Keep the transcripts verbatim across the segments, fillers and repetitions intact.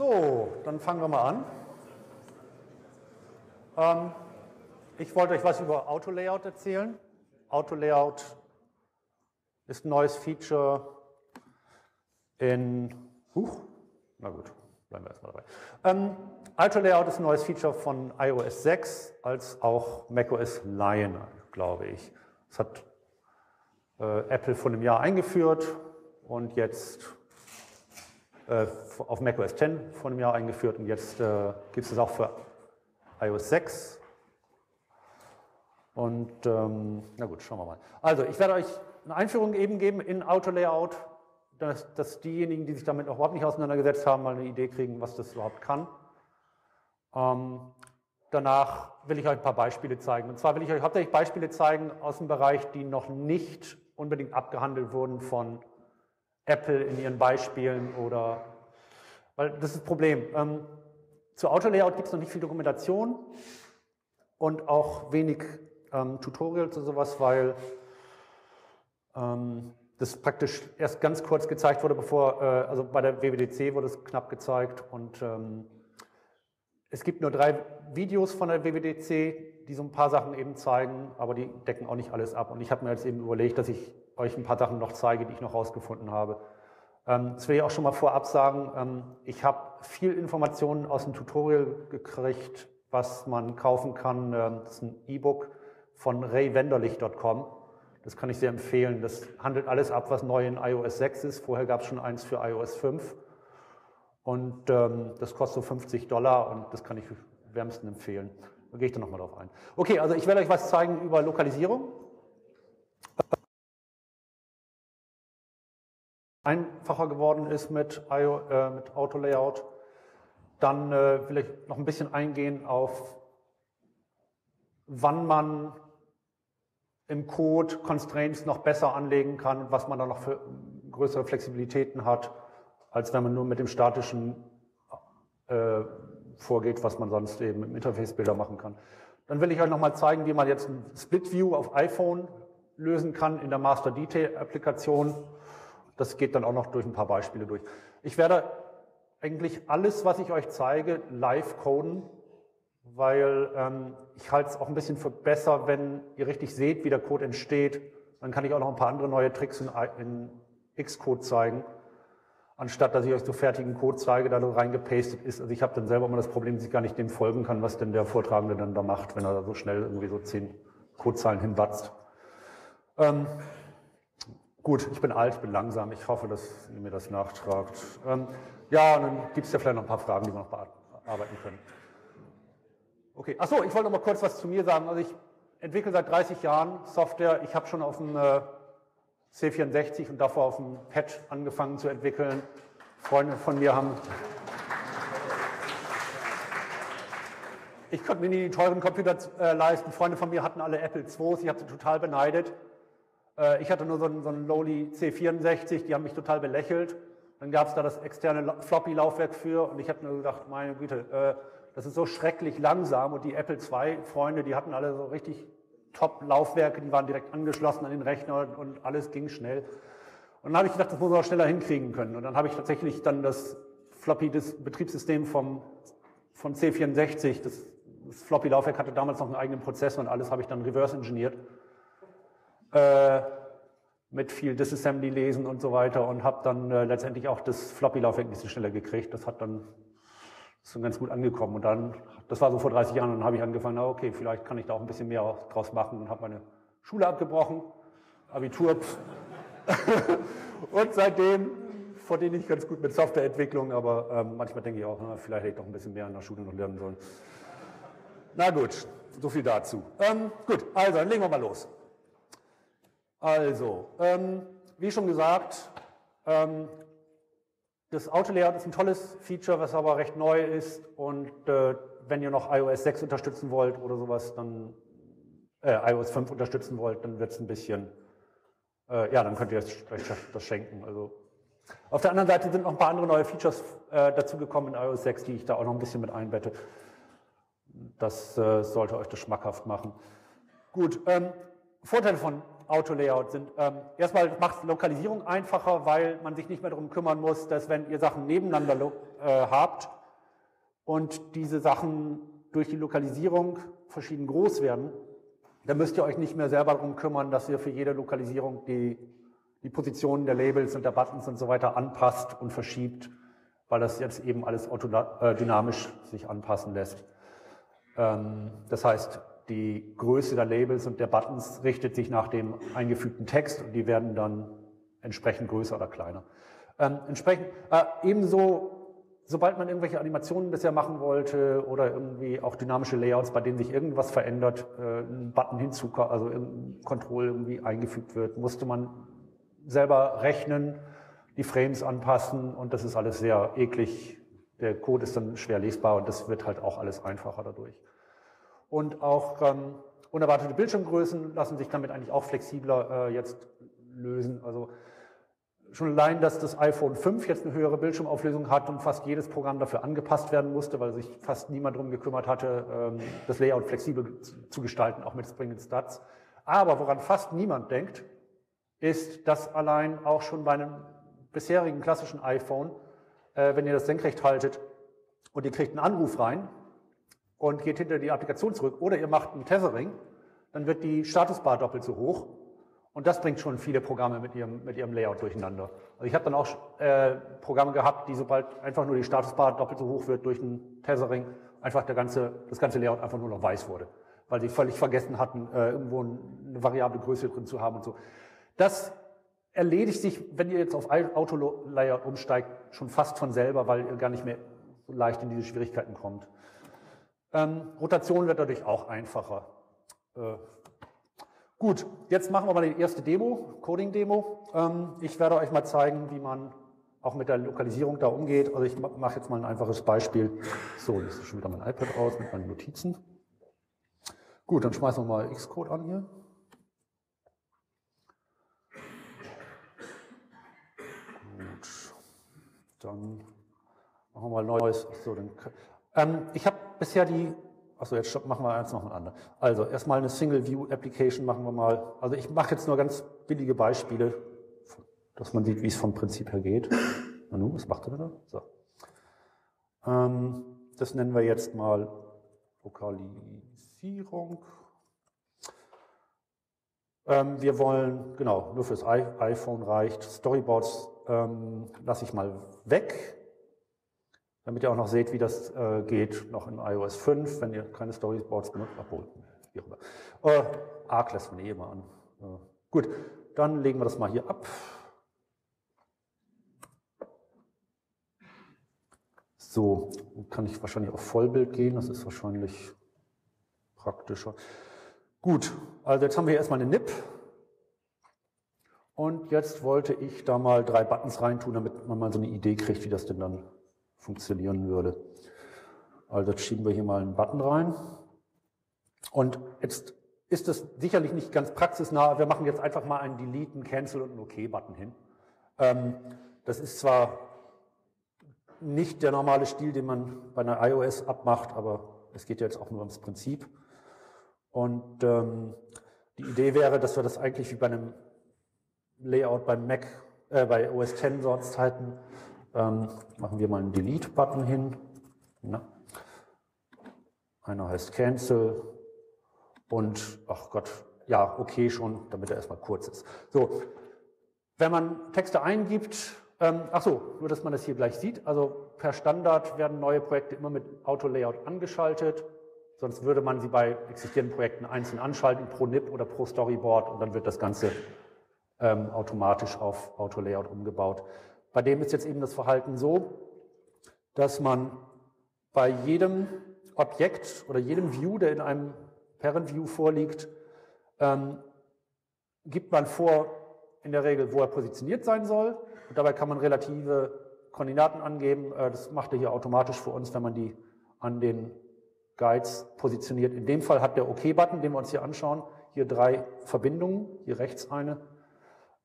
So, dann fangen wir mal an. Ähm, ich wollte euch was über Auto-Layout erzählen. Auto-Layout ist ein neues Feature in... Huch, na gut, bleiben wir erstmal dabei. Ähm, Auto-Layout ist ein neues Feature von iOS sechs als auch macOS Lion, glaube ich. Das hat äh, Apple vor einem Jahr eingeführt und jetzt... auf macOS zehn vor einem Jahr eingeführt und jetzt äh, gibt es das auch für iOS sechs. Und ähm, na gut, schauen wir mal. Also ich werde euch eine Einführung eben geben in Auto-Layout, dass, dass diejenigen, die sich damit noch überhaupt nicht auseinandergesetzt haben, mal eine Idee kriegen, was das überhaupt kann. Ähm, danach will ich euch ein paar Beispiele zeigen. Und zwar will ich euch hauptsächlich Beispiele zeigen aus dem Bereich, die noch nicht unbedingt abgehandelt wurden von Apple in ihren Beispielen oder, weil das ist das Problem. Ähm, zu Auto-Layout gibt es noch nicht viel Dokumentation und auch wenig ähm, Tutorials und sowas, weil ähm, das praktisch erst ganz kurz gezeigt wurde, bevor, äh, also bei der W W D C wurde es knapp gezeigt und ähm, es gibt nur drei Videos von der W W D C, die so ein paar Sachen eben zeigen, aber die decken auch nicht alles ab und ich habe mir jetzt eben überlegt, dass ich euch ein paar Sachen noch zeige, die ich noch rausgefunden habe. Ähm, das will ich auch schon mal vorab sagen, ähm, ich habe viel Informationen aus dem Tutorial gekriegt, was man kaufen kann. Ähm, das ist ein E-Book von ray wenderlich punkt com. Das kann ich sehr empfehlen. Das handelt alles ab, was neu in iOS sechs ist. Vorher gab es schon eins für iOS fünf. Und ähm, das kostet so fünfzig Dollar und das kann ich wärmsten empfehlen. Da gehe ich dann nochmal drauf ein. Okay, also ich werde euch was zeigen über Lokalisierung. Einfacher geworden ist mit, äh, mit Auto-Layout. Dann äh, will ich noch ein bisschen eingehen auf, wann man im Code Constraints noch besser anlegen kann und was man da noch für größere Flexibilitäten hat, als wenn man nur mit dem statischen äh, vorgeht, was man sonst eben im Interface Builder machen kann. Dann will ich euch nochmal zeigen, wie man jetzt ein Split View auf iPhone lösen kann in der Master Detail Applikation. Das geht dann auch noch durch ein paar Beispiele durch. Ich werde eigentlich alles, was ich euch zeige, live coden, weil ähm, ich halte es auch ein bisschen für besser, wenn ihr richtig seht, wie der Code entsteht. Dann kann ich auch noch ein paar andere neue Tricks in, in Xcode zeigen, anstatt dass ich euch so fertigen Code zeige, der da reingepastet ist. Also ich habe dann selber immer das Problem, dass ich gar nicht dem folgen kann, was denn der Vortragende dann da macht, wenn er da so schnell irgendwie so zehn Codezeilen hinbatzt. Ähm, Gut, ich bin alt, ich bin langsam. Ich hoffe, dass ihr mir das nachtragt. Ähm, ja, und dann gibt es ja vielleicht noch ein paar Fragen, die wir noch bearbeiten können. Okay, achso, ich wollte noch mal kurz was zu mir sagen. Also ich entwickle seit dreißig Jahren Software. Ich habe schon auf dem äh, C vierundsechzig und davor auf dem Pet angefangen zu entwickeln. Freunde von mir haben... Ich konnte mir nie die teuren Computer äh, leisten. Freunde von mir hatten alle Apple zweis. Ich habe sie total beneidet. Ich hatte nur so einen, so einen lowly C vierundsechzig, die haben mich total belächelt. Dann gab es da das externe Floppy-Laufwerk für und ich habe nur gedacht, meine Güte, äh, das ist so schrecklich langsam. Und die Apple zwei Freunde, die hatten alle so richtig Top-Laufwerke, die waren direkt angeschlossen an den Rechner und alles ging schnell. Und dann habe ich gedacht, das muss man auch schneller hinkriegen können. Und dann habe ich tatsächlich dann das Floppy-Betriebssystem vom, vom C vierundsechzig, das, das Floppy-Laufwerk hatte damals noch einen eigenen Prozessor und alles, habe ich dann reverse-engineert. Äh, mit viel Disassembly lesen und so weiter und habe dann äh, letztendlich auch das Floppy-Laufwerk ein bisschen schneller gekriegt. Das hat dann ist dann ganz gut angekommen und dann, das war so vor dreißig Jahren, und dann habe ich angefangen, na okay, vielleicht kann ich da auch ein bisschen mehr draus machen und habe meine Schule abgebrochen, Abitur und seitdem verdiene ich ganz gut mit Softwareentwicklung, aber ähm, manchmal denke ich auch, na, vielleicht hätte ich doch ein bisschen mehr in der Schule noch lernen sollen. Na gut, so viel dazu. Ähm, gut, also dann legen wir mal los. Also, ähm, wie schon gesagt, ähm, das Auto-Layout ist ein tolles Feature, was aber recht neu ist und äh, wenn ihr noch iOS sechs unterstützen wollt oder sowas, dann äh, iOS fünf unterstützen wollt, dann wird's ein bisschen, äh, ja, dann könnt ihr euch das schenken. Also, auf der anderen Seite sind noch ein paar andere neue Features äh, dazugekommen in iOS sechs, die ich da auch noch ein bisschen mit einbette. Das äh, sollte euch das schmackhaft machen. Gut, ähm, Vorteil von Auto-Layout sind. Ähm, erstmal macht es Lokalisierung einfacher, weil man sich nicht mehr darum kümmern muss, dass wenn ihr Sachen nebeneinander äh, habt und diese Sachen durch die Lokalisierung verschieden groß werden, dann müsst ihr euch nicht mehr selber darum kümmern, dass ihr für jede Lokalisierung die, die Positionen der Labels und der Buttons und so weiter anpasst und verschiebt, weil das jetzt eben alles autodynamisch sich anpassen lässt. Ähm, das heißt, die Größe der Labels und der Buttons richtet sich nach dem eingefügten Text und die werden dann entsprechend größer oder kleiner. Ähm, entsprechend, äh, ebenso, sobald man irgendwelche Animationen bisher machen wollte oder irgendwie auch dynamische Layouts, bei denen sich irgendwas verändert, äh, ein Button hinzukommt, also irgendein Control irgendwie eingefügt wird, musste man selber rechnen, die Frames anpassen und das ist alles sehr eklig. Der Code ist dann schwer lesbar und das wird halt auch alles einfacher dadurch. Und auch ähm, unerwartete Bildschirmgrößen lassen sich damit eigentlich auch flexibler äh, jetzt lösen. Also schon allein, dass das iPhone fünf jetzt eine höhere Bildschirmauflösung hat und fast jedes Programm dafür angepasst werden musste, weil sich fast niemand darum gekümmert hatte, ähm, das Layout flexibel zu gestalten, auch mit Spring and Studs. Aber woran fast niemand denkt, ist, dass allein auch schon bei einem bisherigen klassischen iPhone, äh, wenn ihr das senkrecht haltet und ihr kriegt einen Anruf rein, und geht hinter die Applikation zurück oder ihr macht ein Tethering, dann wird die Statusbar doppelt so hoch und das bringt schon viele Programme mit ihrem, mit ihrem Layout durcheinander. Also ich habe dann auch äh, Programme gehabt, die sobald einfach nur die Statusbar doppelt so hoch wird durch ein Tethering, einfach der ganze, das ganze Layout einfach nur noch weiß wurde, weil sie völlig vergessen hatten, äh, irgendwo eine variable Größe drin zu haben und so. Das erledigt sich, wenn ihr jetzt auf Auto-Layout umsteigt, schon fast von selber, weil ihr gar nicht mehr so leicht in diese Schwierigkeiten kommt. Ähm, Rotation wird dadurch auch einfacher. Äh, gut, jetzt machen wir mal die erste Demo, Coding-Demo. Ähm, ich werde euch mal zeigen, wie man auch mit der Lokalisierung da umgeht. Also ich mache jetzt mal ein einfaches Beispiel. So, jetzt ist schon wieder mein iPad aus mit meinen Notizen. Gut, dann schmeißen wir mal Xcode an hier. Gut, dann machen wir mal Neues. So, dann, ähm, ich habe bisher die, achso, jetzt machen wir eins noch ein anderes. Also erstmal eine Single View Application machen wir mal. Also ich mache jetzt nur ganz billige Beispiele, dass man sieht, wie es vom Prinzip her geht. Na nun, was macht er da? So. Ähm, das nennen wir jetzt mal Lokalisierung. Ähm, wir wollen, genau, nur fürs iPhone reicht. Storyboards ähm, lasse ich mal weg, damit ihr auch noch seht, wie das äh, geht, noch in iOS fünf, wenn ihr keine Storyboards benutzt. Obwohl, wie auch immer. Äh, ARC lässt man eh immer an. Äh, gut, dann legen wir das mal hier ab. So, kann ich wahrscheinlich auf Vollbild gehen, das ist wahrscheinlich praktischer. Gut, also jetzt haben wir hier erstmal eine N I P. Und jetzt wollte ich da mal drei Buttons reintun, damit man mal so eine Idee kriegt, wie das denn dann funktionieren würde. Also jetzt schieben wir hier mal einen Button rein. Und jetzt ist das sicherlich nicht ganz praxisnah. Wir machen jetzt einfach mal einen Delete, einen Cancel und einen OK-Button hin. Ähm, das ist zwar nicht der normale Stil, den man bei einer iOS abmacht, aber es geht ja jetzt auch nur ums Prinzip. Und ähm, die Idee wäre, dass wir das eigentlich wie bei einem Layout beim Mac, äh, bei O S zehn sonst halten. Ähm, machen wir mal einen Delete-Button hin. Na. Einer heißt Cancel und, ach Gott, ja, okay schon, damit er erstmal kurz ist. So, wenn man Texte eingibt, ähm, ach so, nur dass man das hier gleich sieht, also per Standard werden neue Projekte immer mit Auto-Layout angeschaltet, sonst würde man sie bei existierenden Projekten einzeln anschalten, pro N I P oder pro Storyboard und dann wird das Ganze ähm, automatisch auf Auto-Layout umgebaut. Bei dem ist jetzt eben das Verhalten so, dass man bei jedem Objekt oder jedem View, der in einem Parent View vorliegt, ähm, gibt man vor, in der Regel, wo er positioniert sein soll. Und dabei kann man relative Koordinaten angeben. Äh, das macht er hier automatisch für uns, wenn man die an den Guides positioniert. In dem Fall hat der OK-Button, den wir uns hier anschauen, hier drei Verbindungen, hier rechts eine.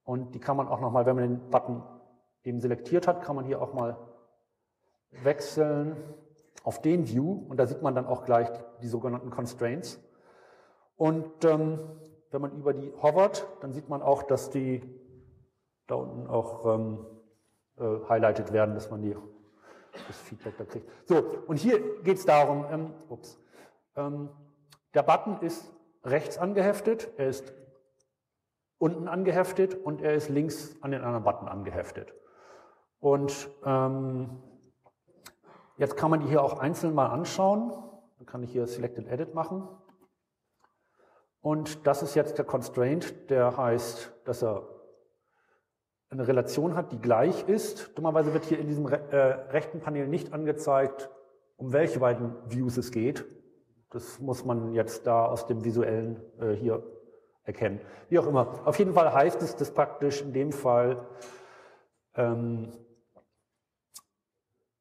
Und die kann man auch nochmal, wenn man den Button eben selektiert hat, kann man hier auch mal wechseln auf den View und da sieht man dann auch gleich die sogenannten Constraints. Und ähm, Wenn man über die hovert, dann sieht man auch, dass die da unten auch ähm, äh, highlighted werden, dass man die, das Feedback da kriegt. So, und hier geht es darum, ähm, ups, ähm, der Button ist rechts angeheftet, er ist unten angeheftet und er ist links an den anderen Button angeheftet. Und ähm, jetzt kann man die hier auch einzeln mal anschauen. Dann kann ich hier Select and Edit machen. Und das ist jetzt der Constraint, der heißt, dass er eine Relation hat, die gleich ist. Dummerweise wird hier in diesem re äh, rechten Panel nicht angezeigt, um welche beiden Views es geht. Das muss man jetzt da aus dem visuellen äh, hier erkennen. Wie auch immer. Auf jeden Fall heißt es, dass praktisch in dem Fall ähm,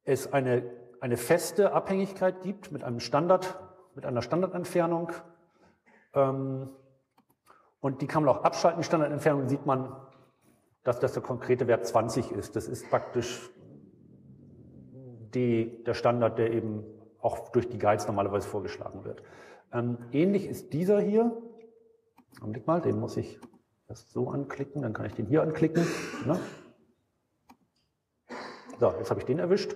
es eine, eine feste Abhängigkeit gibt mit einem Standard, mit einer Standardentfernung. Ähm, und die kann man auch abschalten. Die Standardentfernung sieht man, dass das der konkrete Wert zwanzig ist. Das ist praktisch die, der Standard, der eben auch durch die Guides normalerweise vorgeschlagen wird. Ähm, ähnlich ist dieser hier. Augenblick mal, den muss ich erst so anklicken, dann kann ich den hier anklicken. Ne? So, jetzt habe ich den erwischt.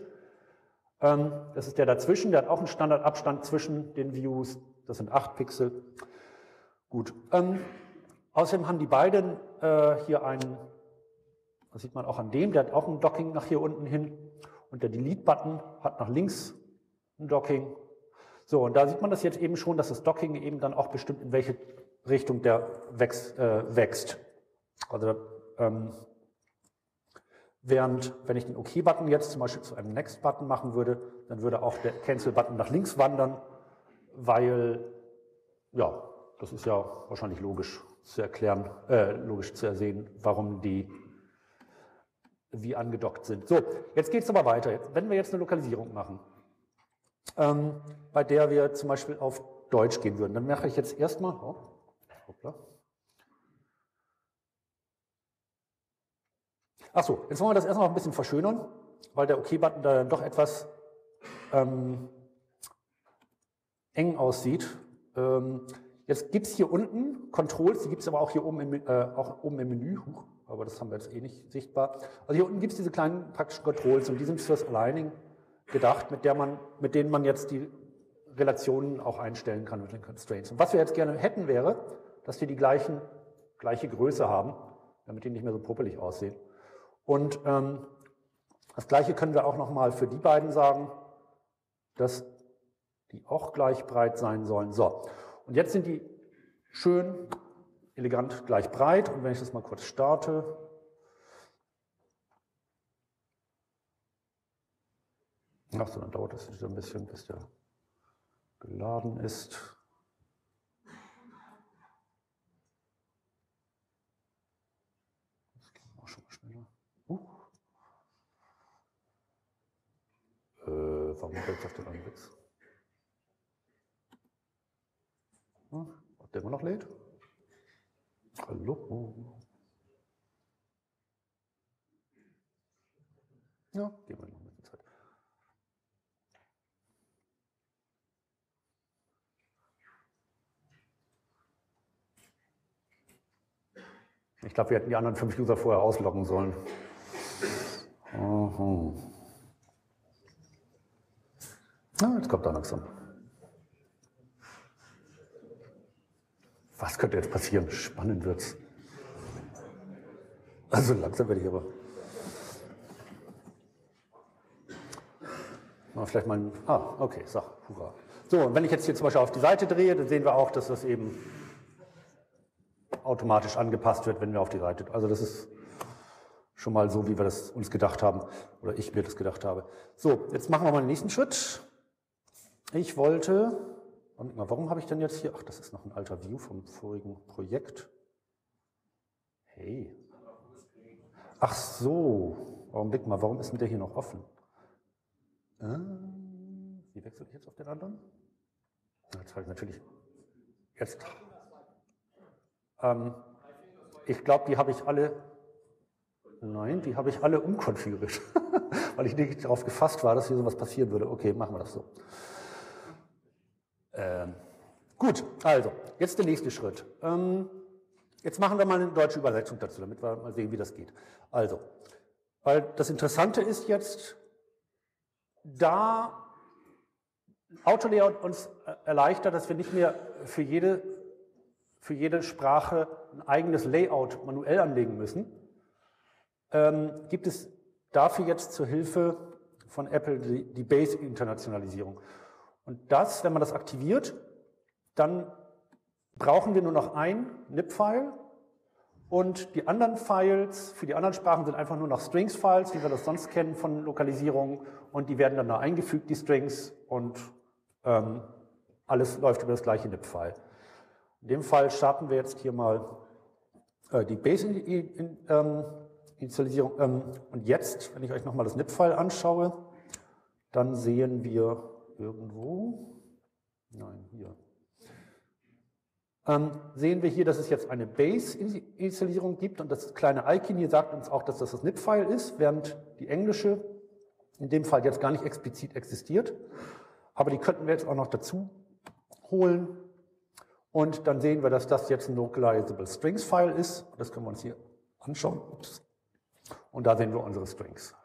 Ähm, das ist der dazwischen, der hat auch einen Standardabstand zwischen den Views. Das sind acht Pixel. Gut. Ähm, außerdem haben die beiden äh, hier einen, das sieht man auch an dem, der hat auch ein Docking nach hier unten hin. Und der Delete-Button hat nach links ein Docking. So, und da sieht man das jetzt eben schon, dass das Docking eben dann auch bestimmt, in welche Richtung der wächst. Äh, wächst. Also, ähm, während, wenn ich den OK-Button jetzt zum Beispiel zu einem Next-Button machen würde, dann würde auch der Cancel-Button nach links wandern, weil, ja, das ist ja wahrscheinlich logisch zu erklären, äh, logisch zu ersehen, warum die wie angedockt sind. So, jetzt geht es aber weiter. Wenn wir jetzt eine Lokalisierung machen, ähm, bei der wir zum Beispiel auf Deutsch gehen würden, dann mache ich jetzt erstmal, oh, hoppla. Achso, jetzt wollen wir das erstmal noch ein bisschen verschönern, weil der OK-Button da dann doch etwas ähm, eng aussieht. Ähm, jetzt gibt es hier unten Controls, die gibt es aber auch hier oben im, äh, auch oben im Menü, Huch, aber das haben wir jetzt eh nicht sichtbar. Also hier unten gibt es diese kleinen praktischen Controls und die sind fürs Aligning gedacht, mit, der man, mit denen man jetzt die Relationen auch einstellen kann mit den Constraints. Und was wir jetzt gerne hätten wäre, dass die die gleichen, gleiche Größe haben, damit die nicht mehr so puppelig aussehen. Und ähm, das Gleiche können wir auch nochmal für die beiden sagen, dass die auch gleich breit sein sollen. So, und jetzt sind die schön, elegant gleich breit. Und wenn ich das mal kurz starte, achso, dann dauert das wieder ein bisschen, bis der geladen ist. Das ging auch schon mal schneller. Uh. Äh, warum fällt es auf den Anwitz? Ob der immer noch lädt? Hallo? Ja, gehen wir noch mit der Zeit. Ich glaube, wir hätten die anderen fünf User vorher ausloggen sollen. Aha. Ah, jetzt kommt er langsam. Was könnte jetzt passieren? Spannend wird's. Also langsam werde ich aber. Mal vielleicht mal. Ein ah, okay, so, hurra. So, und wenn ich jetzt hier zum Beispiel auf die Seite drehe, dann sehen wir auch, dass das eben automatisch angepasst wird, wenn wir auf die Seite. Also das ist schon mal so, wie wir das uns gedacht haben oder ich mir das gedacht habe. So, jetzt machen wir mal den nächsten Schritt. Ich wollte, warum habe ich denn jetzt hier, ach, das ist noch ein alter View vom vorigen Projekt. Hey. Ach so, Augenblick mal, warum ist denn der hier noch offen? Ähm, wie wechsle ich jetzt auf den anderen? Jetzt habe ich natürlich, jetzt Ähm, ich glaube, die habe ich alle, nein, die habe ich alle umkonfiguriert, weil ich nicht darauf gefasst war, dass hier sowas passieren würde. Okay, machen wir das so. Ähm, gut, also, jetzt der nächste Schritt. Ähm, Jetzt machen wir mal eine deutsche Übersetzung dazu, damit wir mal sehen, wie das geht. Also, weil das Interessante ist jetzt, da Auto-Layout uns erleichtert, dass wir nicht mehr für jede, für jede Sprache ein eigenes Layout manuell anlegen müssen, ähm, gibt es dafür jetzt zur Hilfe von Apple die, die Base-Internationalisierung. Und das, wenn man das aktiviert, dann brauchen wir nur noch ein N I P-File und die anderen Files für die anderen Sprachen sind einfach nur noch Strings-Files, wie wir das sonst kennen von Lokalisierungen, und die werden dann da eingefügt, die Strings, und ähm, alles läuft über das gleiche N I P-File. In dem Fall starten wir jetzt hier mal äh, die Base-Initialisierung in, in, ähm, ähm, und jetzt, wenn ich euch nochmal das N I P-File anschaue, dann sehen wir irgendwo, nein, hier, sehen wir hier, dass es jetzt eine Base-Initialisierung gibt, und das kleine Icon hier sagt uns auch, dass das das N I P-File ist, während die englische in dem Fall jetzt gar nicht explizit existiert. Aber die könnten wir jetzt auch noch dazu holen, und dann sehen wir, dass das jetzt ein Localizable Strings-File ist. Das können wir uns hier anschauen. Ups. Und da sehen wir unsere Strings.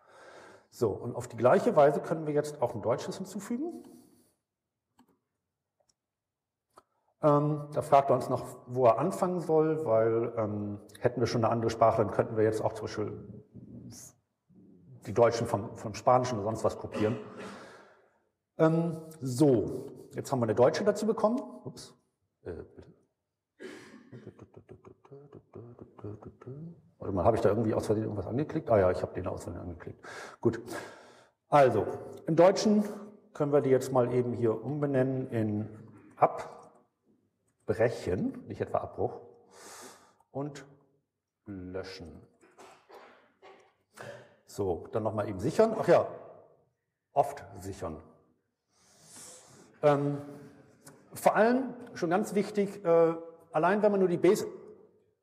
So, und auf die gleiche Weise können wir jetzt auch ein deutsches hinzufügen. Ähm, da fragt er uns noch, wo er anfangen soll, weil ähm, hätten wir schon eine andere Sprache, dann könnten wir jetzt auch zum Beispiel die Deutschen vom, vom Spanischen oder sonst was kopieren. Ähm, so, jetzt haben wir eine Deutsche dazu bekommen. Ups. Äh, bitte. Warte mal, habe ich da irgendwie aus Versehen irgendwas angeklickt? Ah ja, ich habe den aus Versehen angeklickt. Gut. Also, im Deutschen können wir die jetzt mal eben hier umbenennen in ab. Brechen, nicht etwa Abbruch, und löschen. So, dann nochmal eben sichern. Ach ja, oft sichern. Ähm, vor allem, schon ganz wichtig, äh, allein wenn man nur die Base,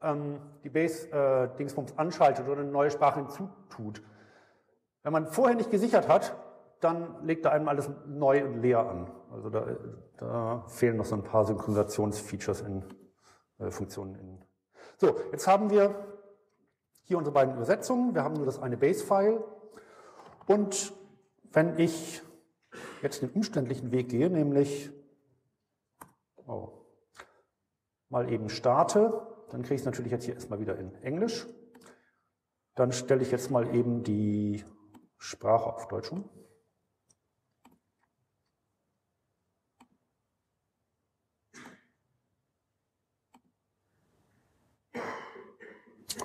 ähm, die Base äh, Dingsbums anschaltet oder eine neue Sprache hinzutut, wenn man vorher nicht gesichert hat, dann legt er einem alles neu und leer an. Also da, da fehlen noch so ein paar Synchronisationsfeatures in äh, Funktionen. In. So, jetzt haben wir hier unsere beiden Übersetzungen. Wir haben nur das eine Base-File. Und wenn ich jetzt den umständlichen Weg gehe, nämlich oh, mal eben starte, dann kriege ich es natürlich jetzt hier erstmal wieder in Englisch. Dann stelle ich jetzt mal eben die Sprache auf Deutsch um.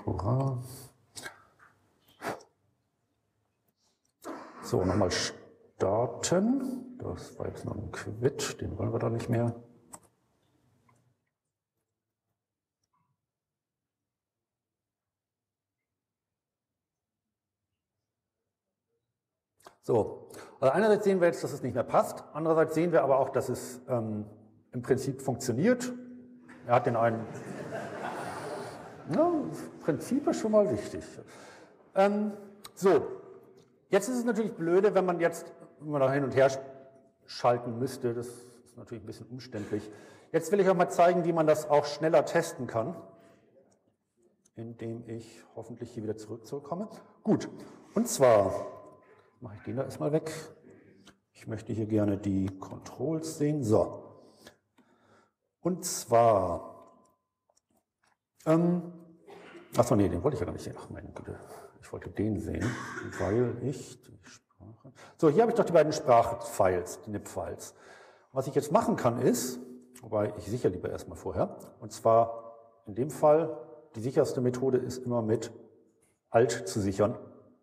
Hurra. So, nochmal starten. Das war jetzt noch ein Quit, den wollen wir da nicht mehr. So, also einerseits sehen wir jetzt, dass es nicht mehr passt, andererseits sehen wir aber auch, dass es ähm, im Prinzip funktioniert. Er hat den einen... Ja, Prinzip ist schon mal wichtig. Ähm, so, jetzt ist es natürlich blöde, wenn man jetzt immer noch hin und her schalten müsste. Das ist natürlich ein bisschen umständlich. Jetzt will ich euch mal zeigen, wie man das auch schneller testen kann, indem ich hoffentlich hier wieder zurück zurückkomme. Gut, und zwar mache ich den da erstmal weg. Ich möchte hier gerne die Controls sehen. So, und zwar... Ähm, achso, nee, den wollte ich ja gar nicht sehen. Ach, meine Güte, ich wollte den sehen, weil ich die Sprache... So, hier habe ich doch die beiden Sprachfiles, die N I P-Files. Was ich jetzt machen kann ist, wobei ich sichere lieber erstmal vorher, und zwar in dem Fall, die sicherste Methode ist immer mit Alt zu sichern,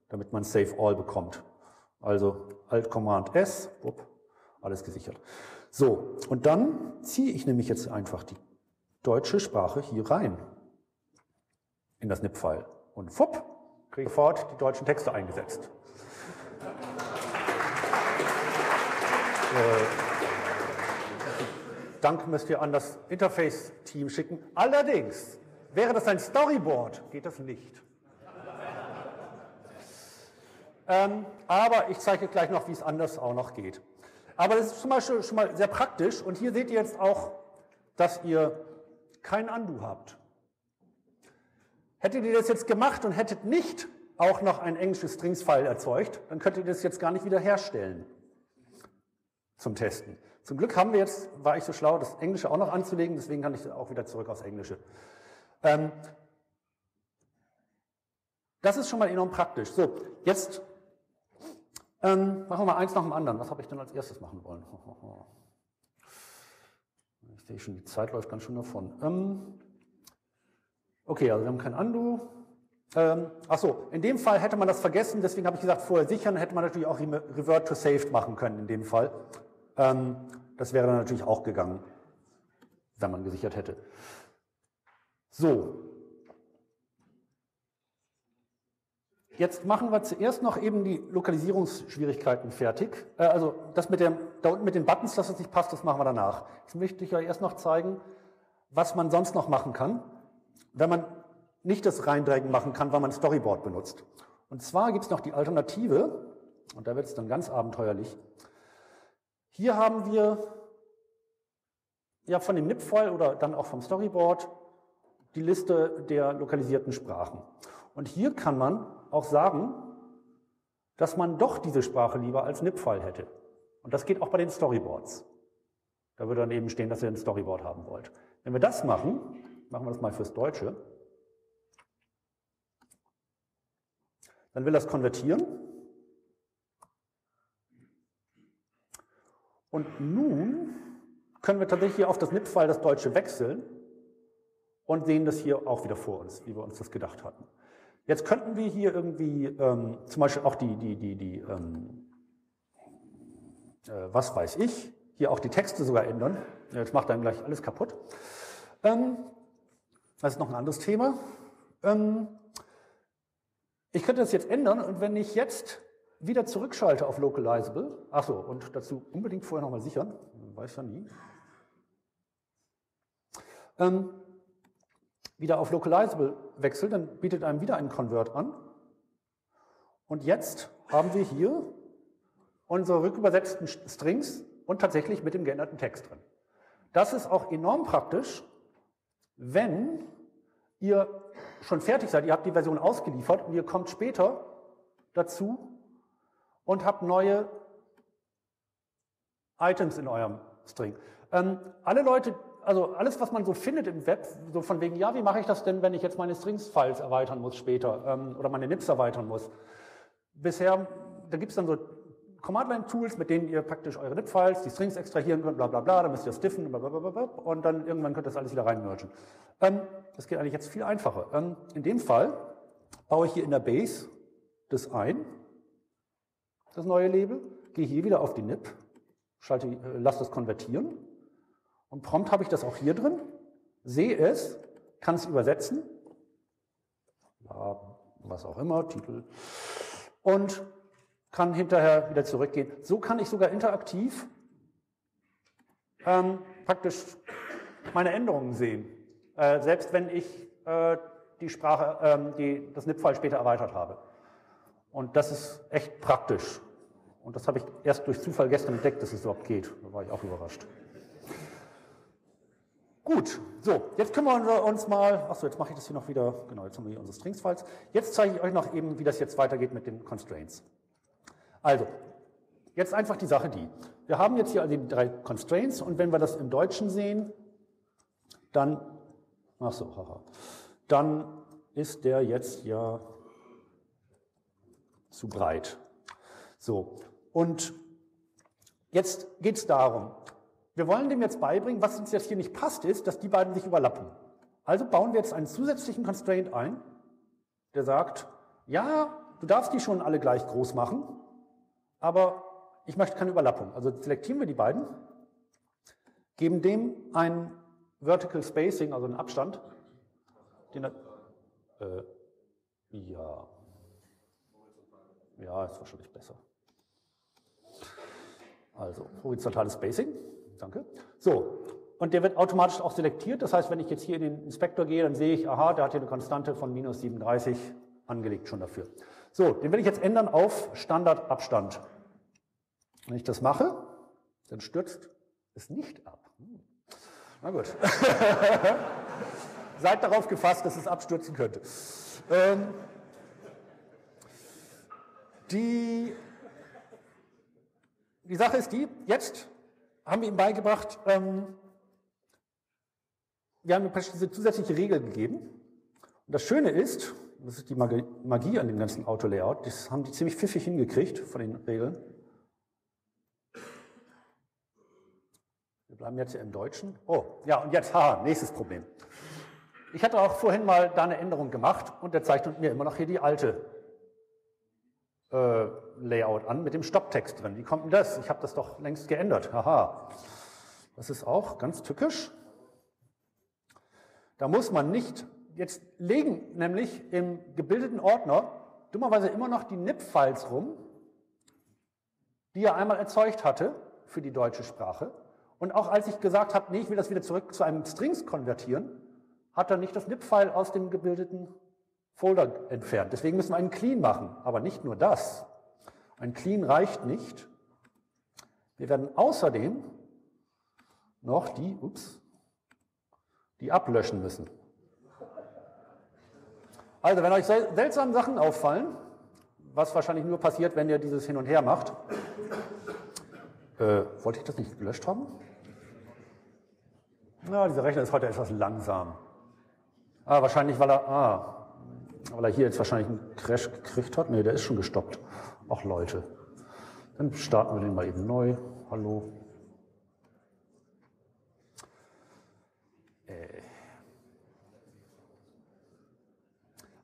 damit man Save All bekommt. Also Alt-Command-S, upp, alles gesichert. So, und dann ziehe ich nämlich jetzt einfach die deutsche Sprache hier rein. In das N I P-File. Und fupp, kriege ich sofort die deutschen Texte eingesetzt. äh, Dank müsst ihr an das Interface-Team schicken. Allerdings, wäre das ein Storyboard, geht das nicht. ähm, aber ich zeige gleich noch, wie es anders auch noch geht. Aber das ist zum Beispiel schon mal sehr praktisch. Und hier seht ihr jetzt auch, dass ihr kein Undo habt. Hättet ihr das jetzt gemacht und hättet nicht auch noch ein englisches Strings-File erzeugt, dann könntet ihr das jetzt gar nicht wieder herstellen zum Testen. Zum Glück haben wir jetzt, war ich so schlau, das Englische auch noch anzulegen, deswegen kann ich auch wieder zurück aufs Englische. Ähm, das ist schon mal enorm praktisch. So, jetzt ähm, machen wir mal eins nach dem anderen. Was habe ich denn als erstes machen wollen? Ich sehe schon, die Zeit läuft ganz schön davon. Ähm, Okay, also wir haben kein Undo. Ähm, Achso, in dem Fall hätte man das vergessen, deswegen habe ich gesagt, vorher sichern, hätte man natürlich auch Revert to Saved machen können in dem Fall. Ähm, das wäre dann natürlich auch gegangen, wenn man gesichert hätte. So. Jetzt machen wir zuerst noch eben die Lokalisierungsschwierigkeiten fertig. Äh, also das mit dem, da unten mit den Buttons, dass das nicht passt, das machen wir danach. Jetzt möchte ich euch erst noch zeigen, was man sonst noch machen kann, wenn man nicht das Reindragen machen kann, weil man Storyboard benutzt. Und zwar gibt es noch die Alternative, und da wird es dann ganz abenteuerlich. Hier haben wir ja von dem N I P-File oder dann auch vom Storyboard die Liste der lokalisierten Sprachen. Und hier kann man auch sagen, dass man doch diese Sprache lieber als N I P-File hätte. Und das geht auch bei den Storyboards. Da würde dann eben stehen, dass ihr ein Storyboard haben wollt. Wenn wir das machen, machen wir das mal fürs Deutsche. Dann will das konvertieren. Und nun können wir tatsächlich hier auf das N I P-File das Deutsche wechseln und sehen das hier auch wieder vor uns, wie wir uns das gedacht hatten. Jetzt könnten wir hier irgendwie ähm, zum Beispiel auch die, die, die, die ähm, äh, was weiß ich, hier auch die Texte sogar ändern. Ja, jetzt macht dann gleich alles kaputt. Ähm, Das ist noch ein anderes Thema. Ich könnte das jetzt ändern und wenn ich jetzt wieder zurückschalte auf Localizable, achso, und dazu unbedingt vorher nochmal sichern, weiß ja nie, wieder auf Localizable wechsel, dann bietet einem wieder einen Convert an. Und jetzt haben wir hier unsere rückübersetzten Strings und tatsächlich mit dem geänderten Text drin. Das ist auch enorm praktisch, wenn ihr schon fertig seid, ihr habt die Version ausgeliefert und ihr kommt später dazu und habt neue Items in eurem String. Ähm, alle Leute, also alles, was man so findet im Web, so von wegen, ja, wie mache ich das denn, wenn ich jetzt meine Strings-Files erweitern muss später ähm, oder meine N I Ps erweitern muss. Bisher, da gibt es dann so Command-Line-Tools, mit denen ihr praktisch eure N I P-Files, die Strings extrahieren könnt, bla bla bla, dann müsst ihr stiffen, bla bla bla bla, und dann irgendwann könnt ihr das alles wieder reinmergen. Ähm, das geht eigentlich jetzt viel einfacher. Ähm, in dem Fall baue ich hier in der Base das ein, das neue Label, gehe hier wieder auf die N I P, schalte, äh, lasse das konvertieren und prompt habe ich das auch hier drin, sehe es, kann es übersetzen, ja, was auch immer, Titel, und kann hinterher wieder zurückgehen. So kann ich sogar interaktiv ähm, praktisch meine Änderungen sehen, äh, selbst wenn ich äh, die Sprache, ähm, die, das N I P-File später erweitert habe. Und das ist echt praktisch. Und das habe ich erst durch Zufall gestern entdeckt, dass es überhaupt geht. Da war ich auch überrascht. Gut, so, jetzt können wir uns mal, achso, jetzt mache ich das hier noch wieder, genau, jetzt haben wir hier unsere Strings-Files. Jetzt zeige ich euch noch eben, wie das jetzt weitergeht mit den Constraints. Also, jetzt einfach die Sache die. Wir haben jetzt hier also die drei Constraints und wenn wir das im Deutschen sehen, dann, ach so, haha, dann ist der jetzt ja zu breit. So, und jetzt geht es darum, wir wollen dem jetzt beibringen, was uns jetzt hier nicht passt, ist, dass die beiden sich überlappen. Also bauen wir jetzt einen zusätzlichen Constraint ein, der sagt, ja, du darfst die schon alle gleich groß machen, aber ich möchte keine Überlappung. Also selektieren wir die beiden, geben dem ein Vertical Spacing, also einen Abstand. Den er, äh, ja. Ja, ist wahrscheinlich besser. Also, horizontales Spacing. Danke. So, und der wird automatisch auch selektiert. Das heißt, wenn ich jetzt hier in den Inspektor gehe, dann sehe ich, aha, der hat hier eine Konstante von minus siebenunddreißig angelegt schon dafür. So, den will ich jetzt ändern auf Standardabstand. Wenn ich das mache, dann stürzt es nicht ab. Na gut. seid darauf gefasst, dass es abstürzen könnte. Ähm, die, die Sache ist die, jetzt haben wir ihm beigebracht, ähm, wir haben ihm diese zusätzliche Regel gegeben. Und das Schöne ist, das ist die Magie an dem ganzen Auto-Layout, das haben die ziemlich pfiffig hingekriegt von den Regeln. Wir bleiben jetzt hier im Deutschen. Oh, ja, und jetzt, haha, nächstes Problem. Ich hatte auch vorhin mal da eine Änderung gemacht und der zeichnet mir immer noch hier die alte äh, Layout an mit dem Stopptext drin. Wie kommt denn das? Ich habe das doch längst geändert. Haha, das ist auch ganz tückisch. Da muss man nicht... Jetzt legen nämlich im gebildeten Ordner dummerweise immer noch die N I P-Files rum, die er einmal erzeugt hatte für die deutsche Sprache. Und auch als ich gesagt habe, nee, ich will das wieder zurück zu einem Strings konvertieren, hat er nicht das N I P-File aus dem gebildeten Folder entfernt. Deswegen müssen wir einen Clean machen, aber nicht nur das. Ein Clean reicht nicht. Wir werden außerdem noch die, ups, die ablöschen müssen. Also, wenn euch seltsame Sachen auffallen, was wahrscheinlich nur passiert, wenn ihr dieses hin und her macht. Äh, wollte ich das nicht gelöscht haben? Na, dieser Rechner ist heute etwas langsam. Ah, wahrscheinlich, weil er, ah, weil er hier jetzt wahrscheinlich einen Crash gekriegt hat. Ne, der ist schon gestoppt. Ach, Leute. Dann starten wir den mal eben neu. Hallo. Äh.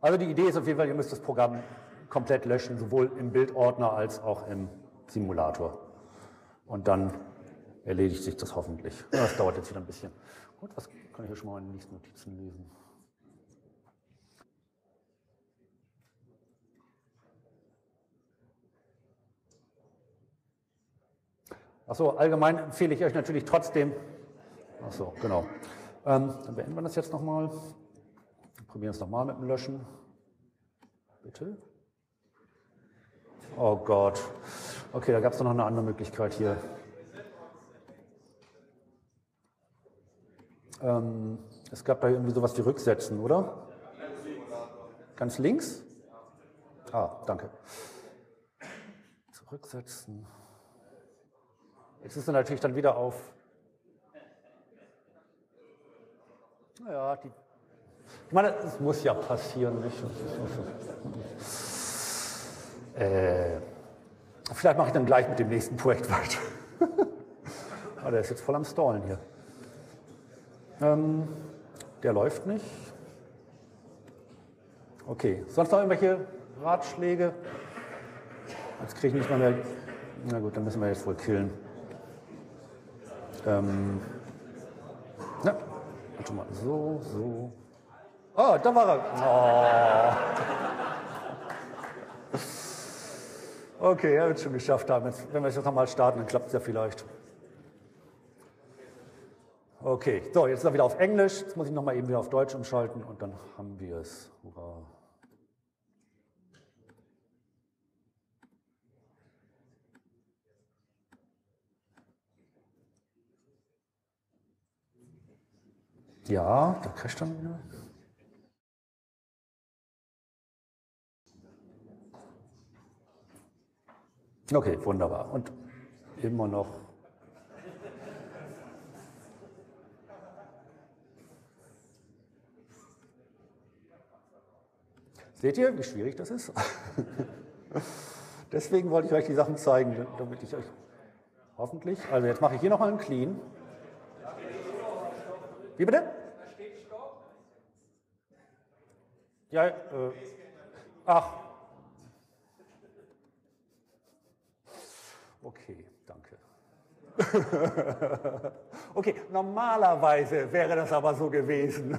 Also die Idee ist auf jeden Fall, ihr müsst das Programm komplett löschen, sowohl im Bildordner als auch im Simulator. Und dann erledigt sich das hoffentlich. Das dauert jetzt wieder ein bisschen. Gut, was kann ich hier schon mal in den nächsten Notizen lesen? Achso, allgemein empfehle ich euch natürlich trotzdem. Achso, genau. Ähm, dann beenden wir das jetzt nochmal. Probieren wir es nochmal mit dem Löschen. Bitte. Oh Gott. Okay, da gab es noch eine andere Möglichkeit hier. Ähm, es gab da irgendwie sowas wie Rücksetzen, oder? Ganz links? Ah, danke. Zurücksetzen. Jetzt ist er natürlich dann wieder auf... Naja, die... Ich meine, es muss ja passieren, nicht? äh, vielleicht mache ich dann gleich mit dem nächsten Projekt weiter. ah, der ist jetzt voll am Stallen hier. Ähm, der läuft nicht. Okay, sonst noch irgendwelche Ratschläge? Jetzt kriege ich nicht mal mehr... Na gut, dann müssen wir jetzt wohl killen. Ähm, na, warte mal, so, so... Oh, da war er. Oh. Okay, er wird es schon geschafft haben. Jetzt, wenn wir es jetzt nochmal starten, dann klappt es ja vielleicht. Okay, so, jetzt ist er wieder auf Englisch. Jetzt muss ich nochmal eben wieder auf Deutsch umschalten und dann haben wir es. Hurra. Ja, da crasht dann wieder. Okay, wunderbar. Und immer noch. Seht ihr, wie schwierig das ist? Deswegen wollte ich euch die Sachen zeigen, damit ich euch hoffentlich... Also jetzt mache ich hier nochmal einen Clean. Wie bitte? Da steht Stopp. Ja, äh, ach. Okay, danke. Okay, normalerweise wäre das aber so gewesen.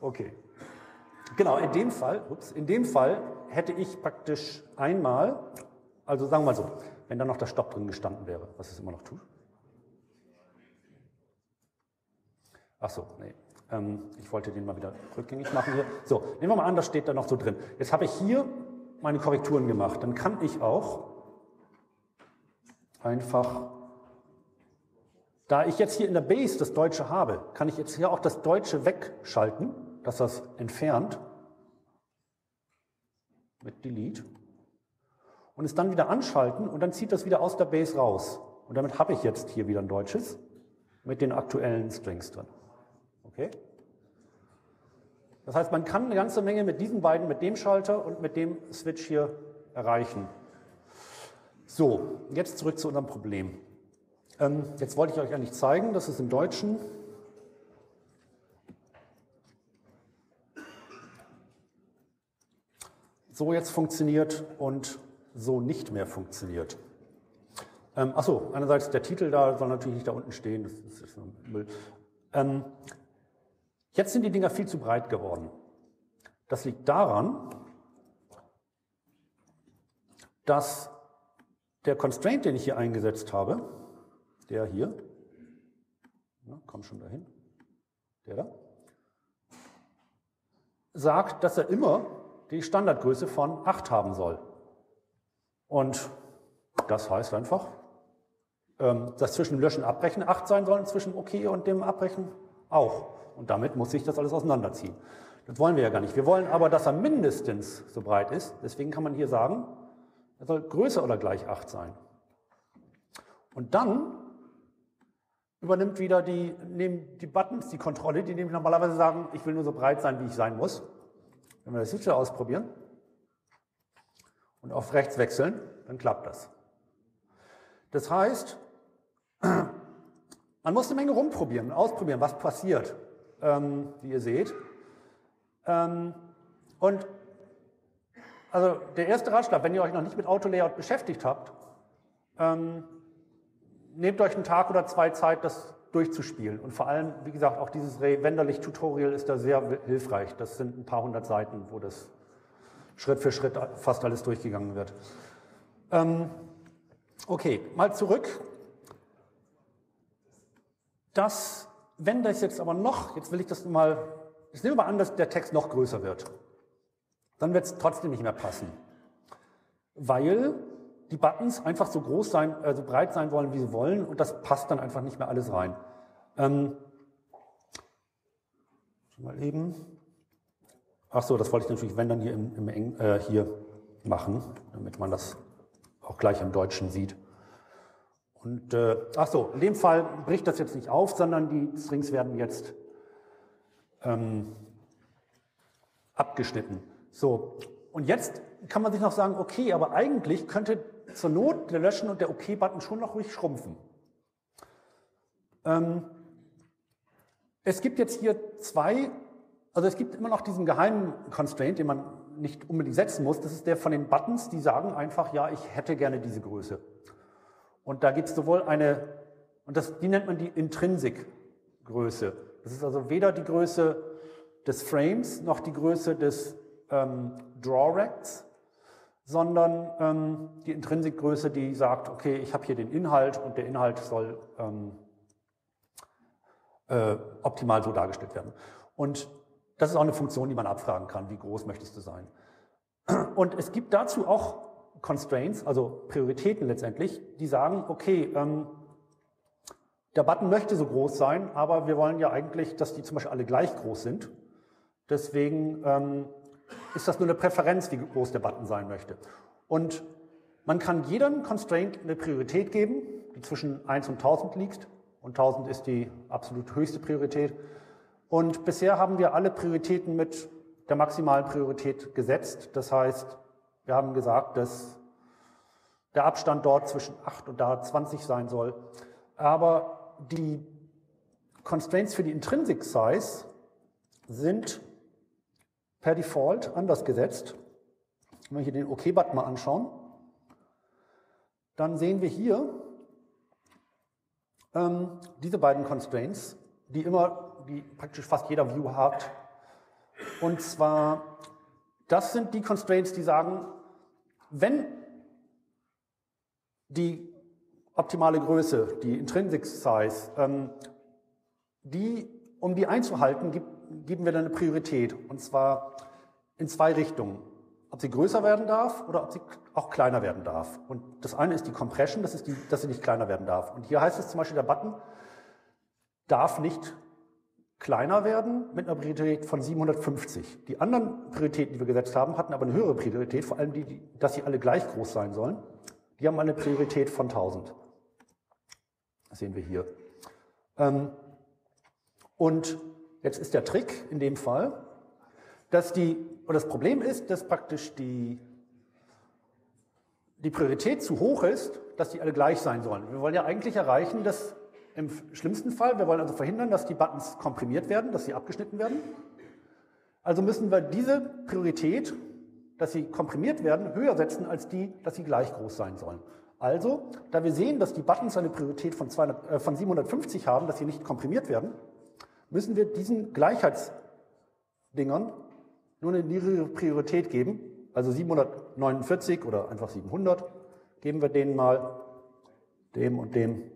Okay. Genau, in dem Fall, ups, in dem Fall hätte ich praktisch einmal, also sagen wir mal so, wenn da noch der Stopp drin gestanden wäre, was es immer noch tut. Ach so, nee. Ähm, ich wollte den mal wieder rückgängig machen hier. So, nehmen wir mal an, das steht da noch so drin. Jetzt habe ich hier meine Korrekturen gemacht. Dann kann ich auch einfach Da ich jetzt hier in der Base das Deutsche habe, kann ich jetzt hier auch das Deutsche wegschalten, dass das entfernt mit Delete und es dann wieder anschalten und dann zieht das wieder aus der Base raus. Und damit habe ich jetzt hier wieder ein Deutsches mit den aktuellen Strings drin. Okay? Das heißt, man kann eine ganze Menge mit diesen beiden, mit dem Schalter und mit dem Switch hier erreichen. So, jetzt zurück zu unserem Problem. Ähm, jetzt wollte ich euch eigentlich zeigen, dass es im Deutschen so jetzt funktioniert und so nicht mehr funktioniert. Ähm, achso, einerseits der Titel da soll natürlich nicht da unten stehen, das ist, das ist nur Müll. Ähm, jetzt sind die Dinger viel zu breit geworden. Das liegt daran, dass der Constraint, den ich hier eingesetzt habe, der hier, na, komm schon dahin, der da, sagt, dass er immer die Standardgröße von acht haben soll. Und das heißt einfach, dass zwischen dem Löschen und Abbrechen acht sein sollen, zwischen OK und dem Abbrechen auch. Und damit muss ich das alles auseinanderziehen. Das wollen wir ja gar nicht. Wir wollen aber, dass er mindestens so breit ist. Deswegen kann man hier sagen, er soll größer oder gleich acht sein. Und dann übernimmt wieder die, nehmen die Buttons, die Kontrolle, die nämlich normalerweise sagen, ich will nur so breit sein, wie ich sein muss. Wenn wir das Switcher ausprobieren und auf rechts wechseln, dann klappt das. Das heißt, man muss eine Menge rumprobieren und ausprobieren, was passiert, ähm, wie ihr seht. Ähm, und also der erste Ratschlag, wenn ihr euch noch nicht mit Auto-Layout beschäftigt habt, ähm, nehmt euch einen Tag oder zwei Zeit, das durchzuspielen. Und vor allem, wie gesagt, auch dieses Raywenderlich-Tutorial ist da sehr hilfreich. Das sind ein paar hundert Seiten, wo das Schritt für Schritt fast alles durchgegangen wird. Ähm, okay, mal zurück. Das, wenn das jetzt aber noch, jetzt will ich das mal, ich nehme mal an, dass der Text noch größer wird. Dann wird es trotzdem nicht mehr passen. Weil die Buttons einfach so groß sein, äh, so breit sein wollen, wie sie wollen, und das passt dann einfach nicht mehr alles rein. Ähm, mal eben. Ach so, das wollte ich natürlich, wenn dann hier im, im Eng, äh, hier machen, damit man das auch gleich im Deutschen sieht. Und äh, ach so, in dem Fall bricht das jetzt nicht auf, sondern die Strings werden jetzt ähm, abgeschnitten. So, und jetzt kann man sich noch sagen, okay, aber eigentlich könnte zur Not der Löschen- und der OK-Button schon noch ruhig schrumpfen. Ähm, es gibt jetzt hier zwei, also es gibt immer noch diesen geheimen Constraint, den man nicht unbedingt setzen muss. Das ist der von den Buttons, die sagen einfach, ja, ich hätte gerne diese Größe. Und da gibt es sowohl eine, und das, die nennt man die Intrinsic-Größe. Das ist also weder die Größe des Frames noch die Größe des ähm, Draw-Rects, sondern ähm, die Intrinsic-Größe, die sagt, okay, ich habe hier den Inhalt und der Inhalt soll ähm, äh, optimal so dargestellt werden. Und das ist auch eine Funktion, die man abfragen kann, wie groß möchtest du sein. Und es gibt dazu auch Constraints, also Prioritäten letztendlich, die sagen, okay, ähm, der Button möchte so groß sein, aber wir wollen ja eigentlich, dass die zum Beispiel alle gleich groß sind. Deswegen ähm, ist das nur eine Präferenz, wie groß der Button sein möchte. Und man kann jedem Constraint eine Priorität geben, die zwischen eins und tausend liegt. Und tausend ist die absolut höchste Priorität. Und bisher haben wir alle Prioritäten mit der maximalen Priorität gesetzt. Das heißt, wir haben gesagt, dass der Abstand dort zwischen acht und da zwanzig sein soll. Aber die Constraints für die Intrinsic Size sind per Default anders gesetzt. Wenn wir hier den OK-Button mal anschauen, dann sehen wir hier ähm, diese beiden Constraints, die immer, die praktisch fast jeder View hat. Und zwar, das sind die Constraints, die sagen, wenn die optimale Größe, die Intrinsic Size, ähm, die, um die einzuhalten, gibt geben wir dann eine Priorität, und zwar in zwei Richtungen. Ob sie größer werden darf oder ob sie auch kleiner werden darf. Und das eine ist die Compression, das ist die, dass sie nicht kleiner werden darf. Und hier heißt es zum Beispiel, der Button darf nicht kleiner werden mit einer Priorität von siebenhundertfünfzig. Die anderen Prioritäten, die wir gesetzt haben, hatten aber eine höhere Priorität, vor allem die, die dass sie alle gleich groß sein sollen. Die haben eine Priorität von tausend. Das sehen wir hier. Ähm, und jetzt ist der Trick in dem Fall, dass die, oder das Problem ist, dass praktisch die, die Priorität zu hoch ist, dass die alle gleich sein sollen. Wir wollen ja eigentlich erreichen, dass im schlimmsten Fall, wir wollen also verhindern, dass die Buttons komprimiert werden, dass sie abgeschnitten werden. Also müssen wir diese Priorität, dass sie komprimiert werden, höher setzen als die, dass sie gleich groß sein sollen. Also, da wir sehen, dass die Buttons eine Priorität von, zweihundert, äh, von siebenhundertfünfzig haben, dass sie nicht komprimiert werden, müssen wir diesen Gleichheitsdingern nur eine niedrigere Priorität geben. Also siebenhundertneunundvierzig oder einfach siebenhundert. Geben wir denen mal dem und dem.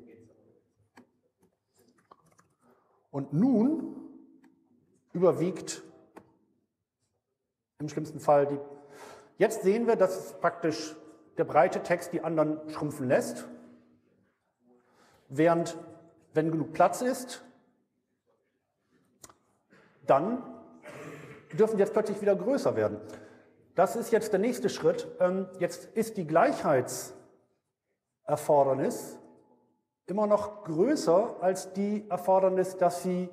Und nun überwiegt im schlimmsten Fall die... Jetzt sehen wir, dass praktisch der breite Text die anderen schrumpfen lässt, während, wenn genug Platz ist, dann dürfen die jetzt plötzlich wieder größer werden. Das ist jetzt der nächste Schritt. Jetzt ist die Gleichheitserfordernis immer noch größer als die Erfordernis, dass sie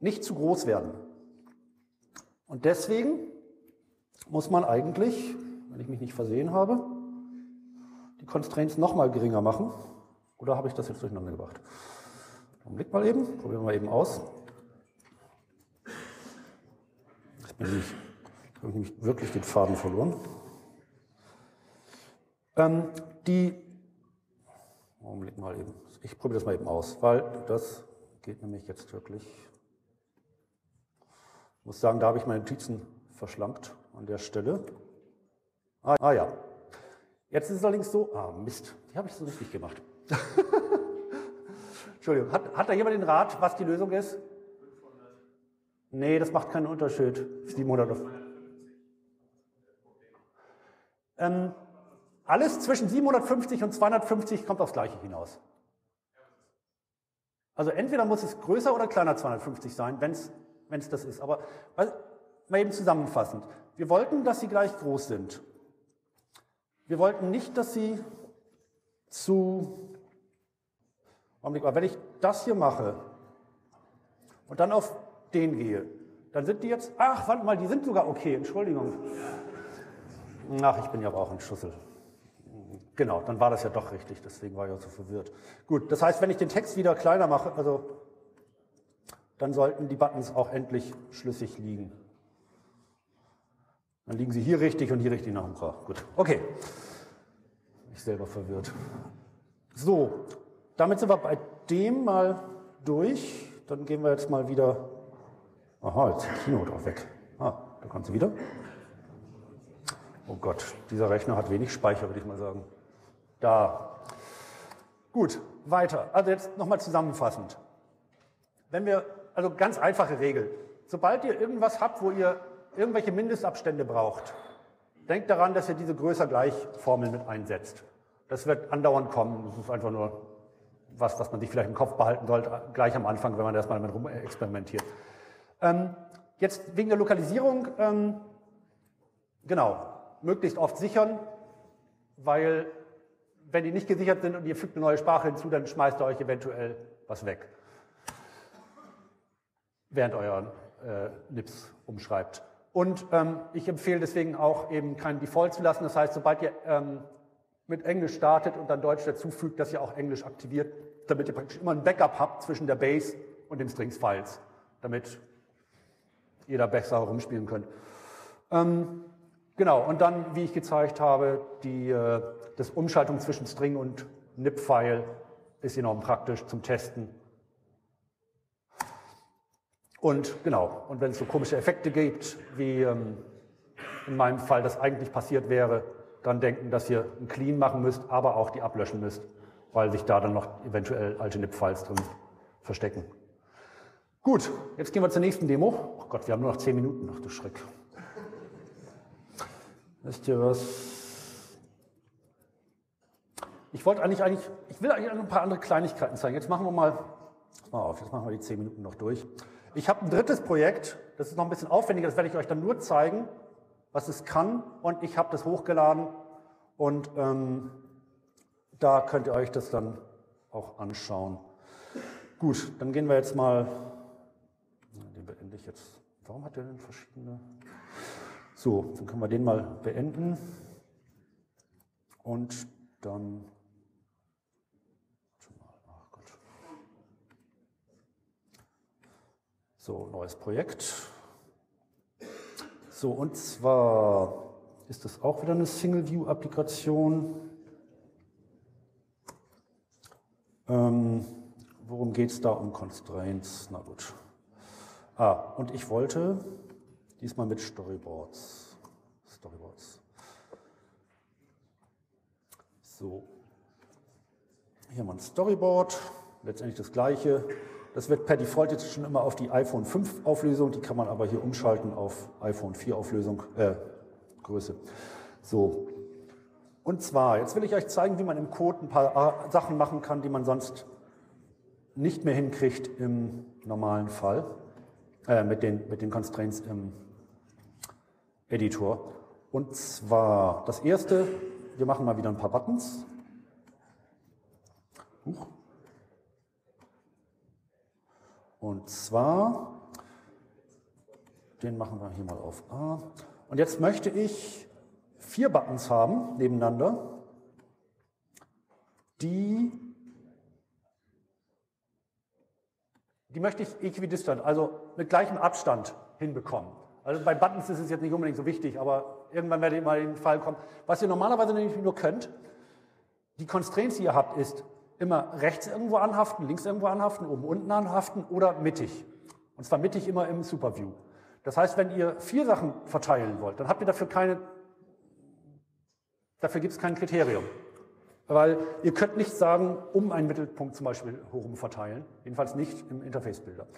nicht zu groß werden. Und deswegen muss man eigentlich, wenn ich mich nicht versehen habe, die Constraints noch mal geringer machen. Oder habe ich das jetzt durcheinander gebracht? Einen Blick mal eben, probieren wir eben aus. Jetzt bin ich, habe ich nämlich wirklich den Faden verloren. Ähm, die Augenblick mal eben. Ich probiere das mal eben aus, weil das geht nämlich jetzt wirklich. Ich muss sagen, da habe ich meine Notizen verschlankt an der Stelle. Ah, ah ja. Jetzt ist es allerdings so, ah Mist, die habe ich so richtig gemacht. Entschuldigung, hat, hat da jemand den Rat, was die Lösung ist? Nee, das macht keinen Unterschied. siebenhundert. Ähm, alles zwischen siebenhundertfünfzig und zweihundertfünfzig kommt aufs Gleiche hinaus. Also entweder muss es größer oder kleiner zweihundertfünfzig sein, wenn es das ist. Aber also, mal eben zusammenfassend. Wir wollten, dass sie gleich groß sind. Wir wollten nicht, dass sie zu... Augenblick mal, wenn ich das hier mache und dann auf den gehe, dann sind die jetzt... Ach, warte mal, die sind sogar okay, Entschuldigung. Ach, ich bin ja aber auch ein Schussel. Genau, dann war das ja doch richtig, deswegen war ich auch so verwirrt. Gut, das heißt, wenn ich den Text wieder kleiner mache, also dann sollten die Buttons auch endlich schlüssig liegen. Dann liegen sie hier richtig und hier richtig nach dem K. Gut, okay. Ich selber verwirrt. So, damit sind wir bei dem mal durch. Dann gehen wir jetzt mal wieder... Aha, jetzt ist Keynote auch weg. Ah, da kommt sie wieder. Oh Gott, dieser Rechner hat wenig Speicher, würde ich mal sagen. Da. Gut, weiter. Also jetzt nochmal zusammenfassend. Wenn wir, also ganz einfache Regel. Sobald ihr irgendwas habt, wo ihr irgendwelche Mindestabstände braucht, denkt daran, dass ihr diese Größer-Gleich-Formel mit einsetzt. Das wird andauernd kommen. Das ist einfach nur was, was man sich vielleicht im Kopf behalten sollte, gleich am Anfang, wenn man erstmal damit rumexperimentiert. Ähm, jetzt wegen der Lokalisierung, ähm, genau, möglichst oft sichern, weil wenn die nicht gesichert sind und ihr fügt eine neue Sprache hinzu, dann schmeißt ihr euch eventuell was weg, während euer äh, N I Ps umschreibt. Und ähm, ich empfehle deswegen auch eben keinen Default zu lassen. Das heißt, sobald ihr ähm, mit Englisch startet und dann Deutsch dazufügt, dass ihr auch Englisch aktiviert, damit ihr praktisch immer ein Backup habt zwischen der Base und den Strings-Files, damit ihr da besser herumspielen könnt. Ähm, genau, und dann, wie ich gezeigt habe, die äh, das Umschaltung zwischen String und N I P-File ist enorm praktisch zum Testen. Und genau, und wenn es so komische Effekte gibt, wie ähm, in meinem Fall das eigentlich passiert wäre, dann denken, dass ihr ein Clean machen müsst, aber auch die ablöschen müsst, weil sich da dann noch eventuell alte N I P-Files drin verstecken. Gut, jetzt gehen wir zur nächsten Demo. Oh Gott, wir haben nur noch zehn Minuten, ach du Schreck. Wisst ihr was? Ich wollte eigentlich, eigentlich, ich will eigentlich noch ein paar andere Kleinigkeiten zeigen. Jetzt machen wir mal Pass mal auf, jetzt machen wir die zehn Minuten noch durch. Ich habe ein drittes Projekt, das ist noch ein bisschen aufwendiger, das werde ich euch dann nur zeigen, was es kann, und ich habe das hochgeladen und ähm, da könnt ihr euch das dann auch anschauen. Gut, dann gehen wir jetzt mal, den beende ich jetzt, warum hat der denn verschiedene? So, dann können wir den mal beenden und dann, ach Gott. So, neues Projekt. So, und zwar ist das auch wieder eine Single-View-Applikation. Ähm, worum geht es da? Um Constraints. Na gut. Ah, und ich wollte diesmal mit Storyboards. Storyboards. So. Hier haben wir ein Storyboard. Letztendlich das Gleiche. Das wird per Default jetzt schon immer auf die iPhone fünf Auflösung, die kann man aber hier umschalten auf iPhone vier Auflösung, äh, Größe. So. Und zwar, jetzt will ich euch zeigen, wie man im Code ein paar Sachen machen kann, die man sonst nicht mehr hinkriegt im normalen Fall, äh, mit den, mit den Constraints im Editor. Und zwar, das erste, wir machen mal wieder ein paar Buttons. Huch. Und zwar, den machen wir hier mal auf A. Und jetzt möchte ich vier Buttons haben, nebeneinander, die, die möchte ich äquidistant, also mit gleichem Abstand hinbekommen. Also bei Buttons ist es jetzt nicht unbedingt so wichtig, aber irgendwann werdet ihr mal in den Fall kommen. Was ihr normalerweise nämlich nur könnt, die Constraints, die ihr habt, ist, immer rechts irgendwo anhaften, links irgendwo anhaften, oben unten anhaften oder mittig. Und zwar mittig immer im Superview. Das heißt, wenn ihr vier Sachen verteilen wollt, dann habt ihr dafür keine, dafür gibt es kein Kriterium. Weil ihr könnt nicht sagen, um einen Mittelpunkt zum Beispiel herum verteilen, jedenfalls nicht im Interface Builder.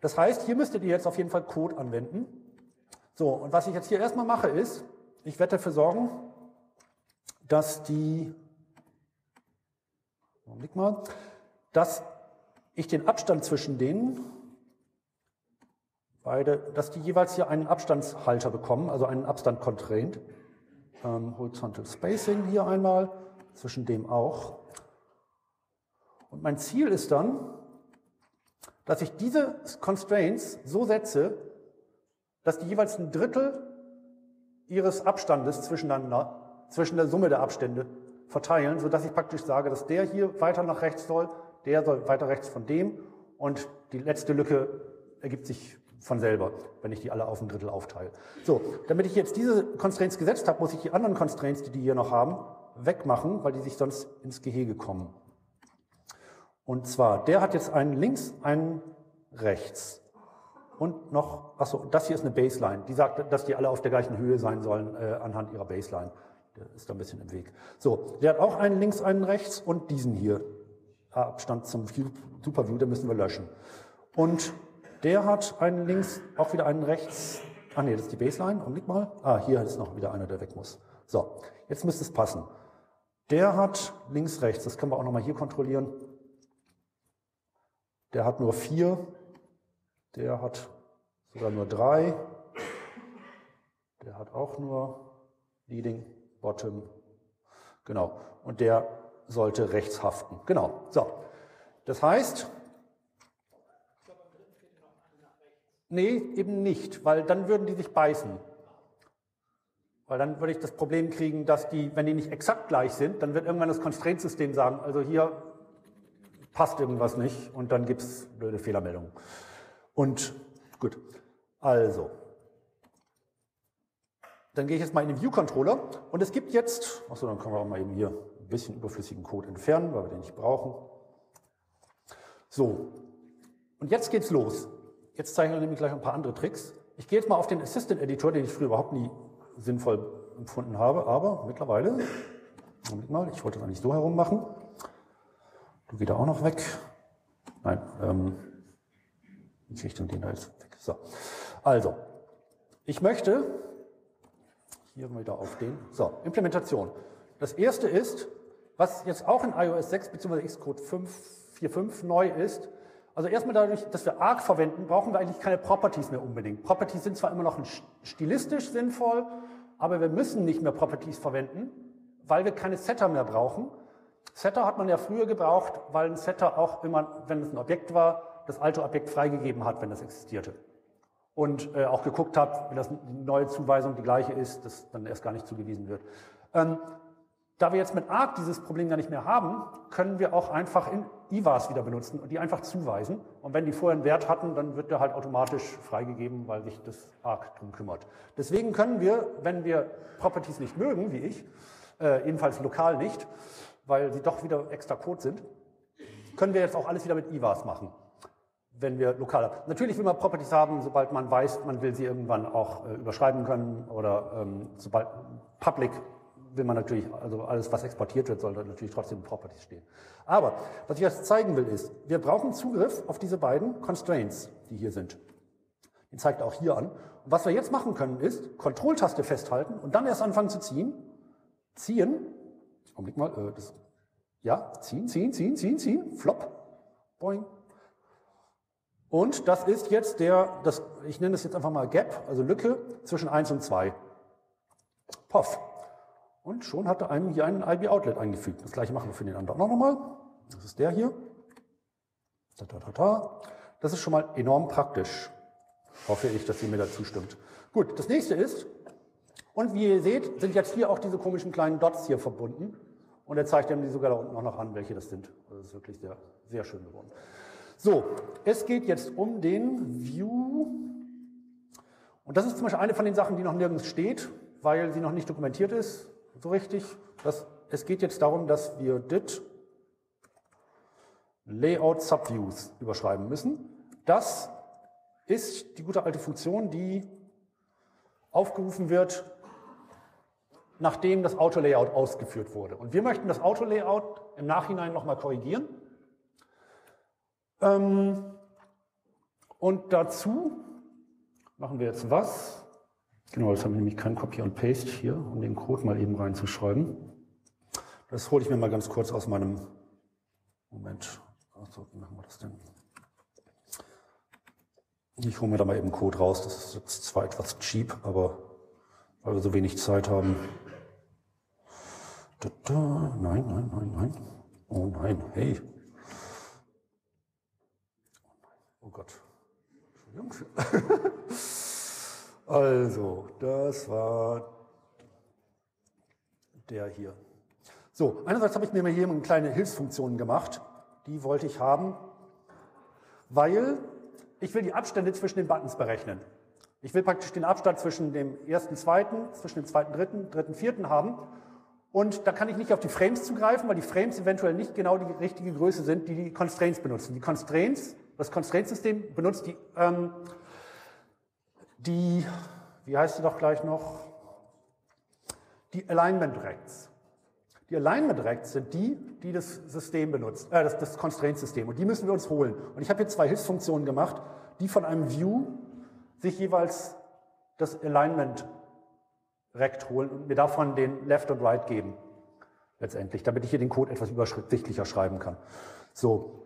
Das heißt, hier müsstet ihr jetzt auf jeden Fall Code anwenden. So, und was ich jetzt hier erstmal mache ist, ich werde dafür sorgen, dass die Blick mal, dass ich den Abstand zwischen denen, beide, dass die jeweils hier einen Abstandshalter bekommen, also einen Abstand Constraint. Ähm, Horizontal Spacing hier einmal, zwischen dem auch. Und mein Ziel ist dann, dass ich diese Constraints so setze, dass die jeweils ein Drittel ihres Abstandes zwischeneinander, zwischen der Summe der Abstände verteilen, sodass ich praktisch sage, dass der hier weiter nach rechts soll, der soll weiter rechts von dem und die letzte Lücke ergibt sich von selber, wenn ich die alle auf ein Drittel aufteile. So, damit ich jetzt diese Constraints gesetzt habe, muss ich die anderen Constraints, die die hier noch haben, wegmachen, weil die sich sonst ins Gehege kommen. Und zwar, der hat jetzt einen links, einen rechts und noch, achso, das hier ist eine Baseline, die sagt, dass die alle auf der gleichen Höhe sein sollen äh, anhand ihrer Baseline. Der ist da ein bisschen im Weg. So, der hat auch einen links, einen rechts und diesen hier. Abstand zum Superview, den müssen wir löschen. Und der hat einen links, auch wieder einen rechts. Ah ne, das ist die Baseline, Augenblick mal. Ah, hier ist noch wieder einer, der weg muss. So, jetzt müsste es passen. Der hat links, rechts, das können wir auch nochmal hier kontrollieren. Der hat nur vier. Der hat sogar nur drei. Der hat auch nur Leading. Bottom, genau. Und der sollte rechts haften. Genau. So. Das heißt, nee, eben nicht, weil dann würden die sich beißen. Weil dann würde ich das Problem kriegen, dass die, wenn die nicht exakt gleich sind, dann wird irgendwann das Constraint-System sagen, also hier passt irgendwas nicht und dann gibt es blöde Fehlermeldungen. Und gut, also. Dann gehe ich jetzt mal in den View-Controller und es gibt jetzt, achso, dann können wir auch mal eben hier ein bisschen überflüssigen Code entfernen, weil wir den nicht brauchen. So, und jetzt geht's los. Jetzt zeigen wir nämlich gleich ein paar andere Tricks. Ich gehe jetzt mal auf den Assistant-Editor, den ich früher überhaupt nie sinnvoll empfunden habe, aber mittlerweile, Moment mal, ich wollte das eigentlich so herum machen. Du gehst da auch noch weg. Nein, ähm, in die Richtung den da jetzt weg. So, also, ich möchte... Hier haben wir wieder auf den. So, Implementation. Das erste ist, was jetzt auch in iOS sechs bzw. Xcode fünf Punkt vier Punkt fünf neu ist, Also erstmal dadurch, dass wir arc verwenden, brauchen wir eigentlich keine Properties mehr unbedingt. Properties sind zwar immer noch stilistisch sinnvoll, aber wir müssen nicht mehr Properties verwenden, weil wir keine Setter mehr brauchen. Setter hat man ja früher gebraucht, weil ein Setter auch immer, wenn es ein Objekt war, das alte Objekt freigegeben hat, wenn das existierte. Und äh, auch geguckt hat, wenn das die neue Zuweisung die gleiche ist, dass dann erst gar nicht zugewiesen wird. Ähm, Da wir jetzt mit arc dieses Problem gar nicht mehr haben, können wir auch einfach in I V As wieder benutzen und die einfach zuweisen. Und wenn die vorher einen Wert hatten, dann wird der halt automatisch freigegeben, weil sich das arc drum kümmert. Deswegen können wir, wenn wir Properties nicht mögen, wie ich, äh, jedenfalls lokal nicht, weil sie doch wieder extra Code sind, können wir jetzt auch alles wieder mit I V As machen, wenn wir lokal haben. Natürlich will man Properties haben, sobald man weiß, man will sie irgendwann auch äh, überschreiben können oder ähm, sobald public will man natürlich, also alles, was exportiert wird, soll natürlich trotzdem in Properties stehen. Aber was ich jetzt zeigen will, ist, wir brauchen Zugriff auf diese beiden Constraints, die hier sind. Den zeigt er auch hier an. Und was wir jetzt machen können, ist, Control-Taste festhalten und dann erst anfangen zu ziehen. Ziehen, Augenblick mal, äh, das, ja, ziehen, ziehen, ziehen, ziehen, ziehen, flop, boing. Und das ist jetzt der, das, ich nenne das jetzt einfach mal Gap, also Lücke zwischen eins und zwei. Poff. Und schon hat er einem hier einen I B-Outlet eingefügt. Das gleiche machen wir für den anderen auch nochmal. Das ist der hier. Das ist schon mal enorm praktisch. Hoffe ich, dass ihr mir dazu stimmt. Gut, das nächste ist, und wie ihr seht, sind jetzt hier auch diese komischen kleinen Dots hier verbunden. Und er zeigt einem die sogar da unten auch noch an, welche das sind. Das ist wirklich sehr, sehr schön geworden. So, es geht jetzt um den View. Und das ist zum Beispiel eine von den Sachen, die noch nirgends steht, weil sie noch nicht dokumentiert ist. So richtig, das, es geht jetzt darum, dass wir did Layout Subviews überschreiben müssen. Das ist die gute alte Funktion, die aufgerufen wird, nachdem das Auto-Layout ausgeführt wurde. Und wir möchten das Auto-Layout im Nachhinein nochmal korrigieren. Und dazu machen wir jetzt was? Genau, jetzt habe ich nämlich kein Copy und Paste hier, um den Code mal eben reinzuschreiben. Das hole ich mir mal ganz kurz aus meinem... Moment, also, wie machen wir das denn? Ich hole mir da mal eben Code raus, das ist jetzt zwar etwas cheap, aber weil wir so wenig Zeit haben. Da, da, nein, nein, nein, nein. Oh nein, hey. Oh Gott. Entschuldigung. Also, das war der hier. So, einerseits habe ich mir hier eine kleine Hilfsfunktion gemacht. Die wollte ich haben, weil ich will die Abstände zwischen den Buttons berechnen. Ich will praktisch den Abstand zwischen dem ersten, zweiten, zwischen dem zweiten, dritten, dritten, vierten haben. Und da kann ich nicht auf die Frames zugreifen, weil die Frames eventuell nicht genau die richtige Größe sind, die die Constraints benutzen. Die Constraints, das Constraint-System benutzt die... Ähm, die, wie heißt sie doch gleich noch, die Alignment Rects. Die Alignment Rects sind die, die das System benutzt, äh, das, das Constraint-System, und die müssen wir uns holen. Und ich habe hier zwei Hilfsfunktionen gemacht, die von einem View sich jeweils das Alignment Rect holen und mir davon den Left und Right geben, letztendlich, damit ich hier den Code etwas übersichtlicher schreiben kann. So.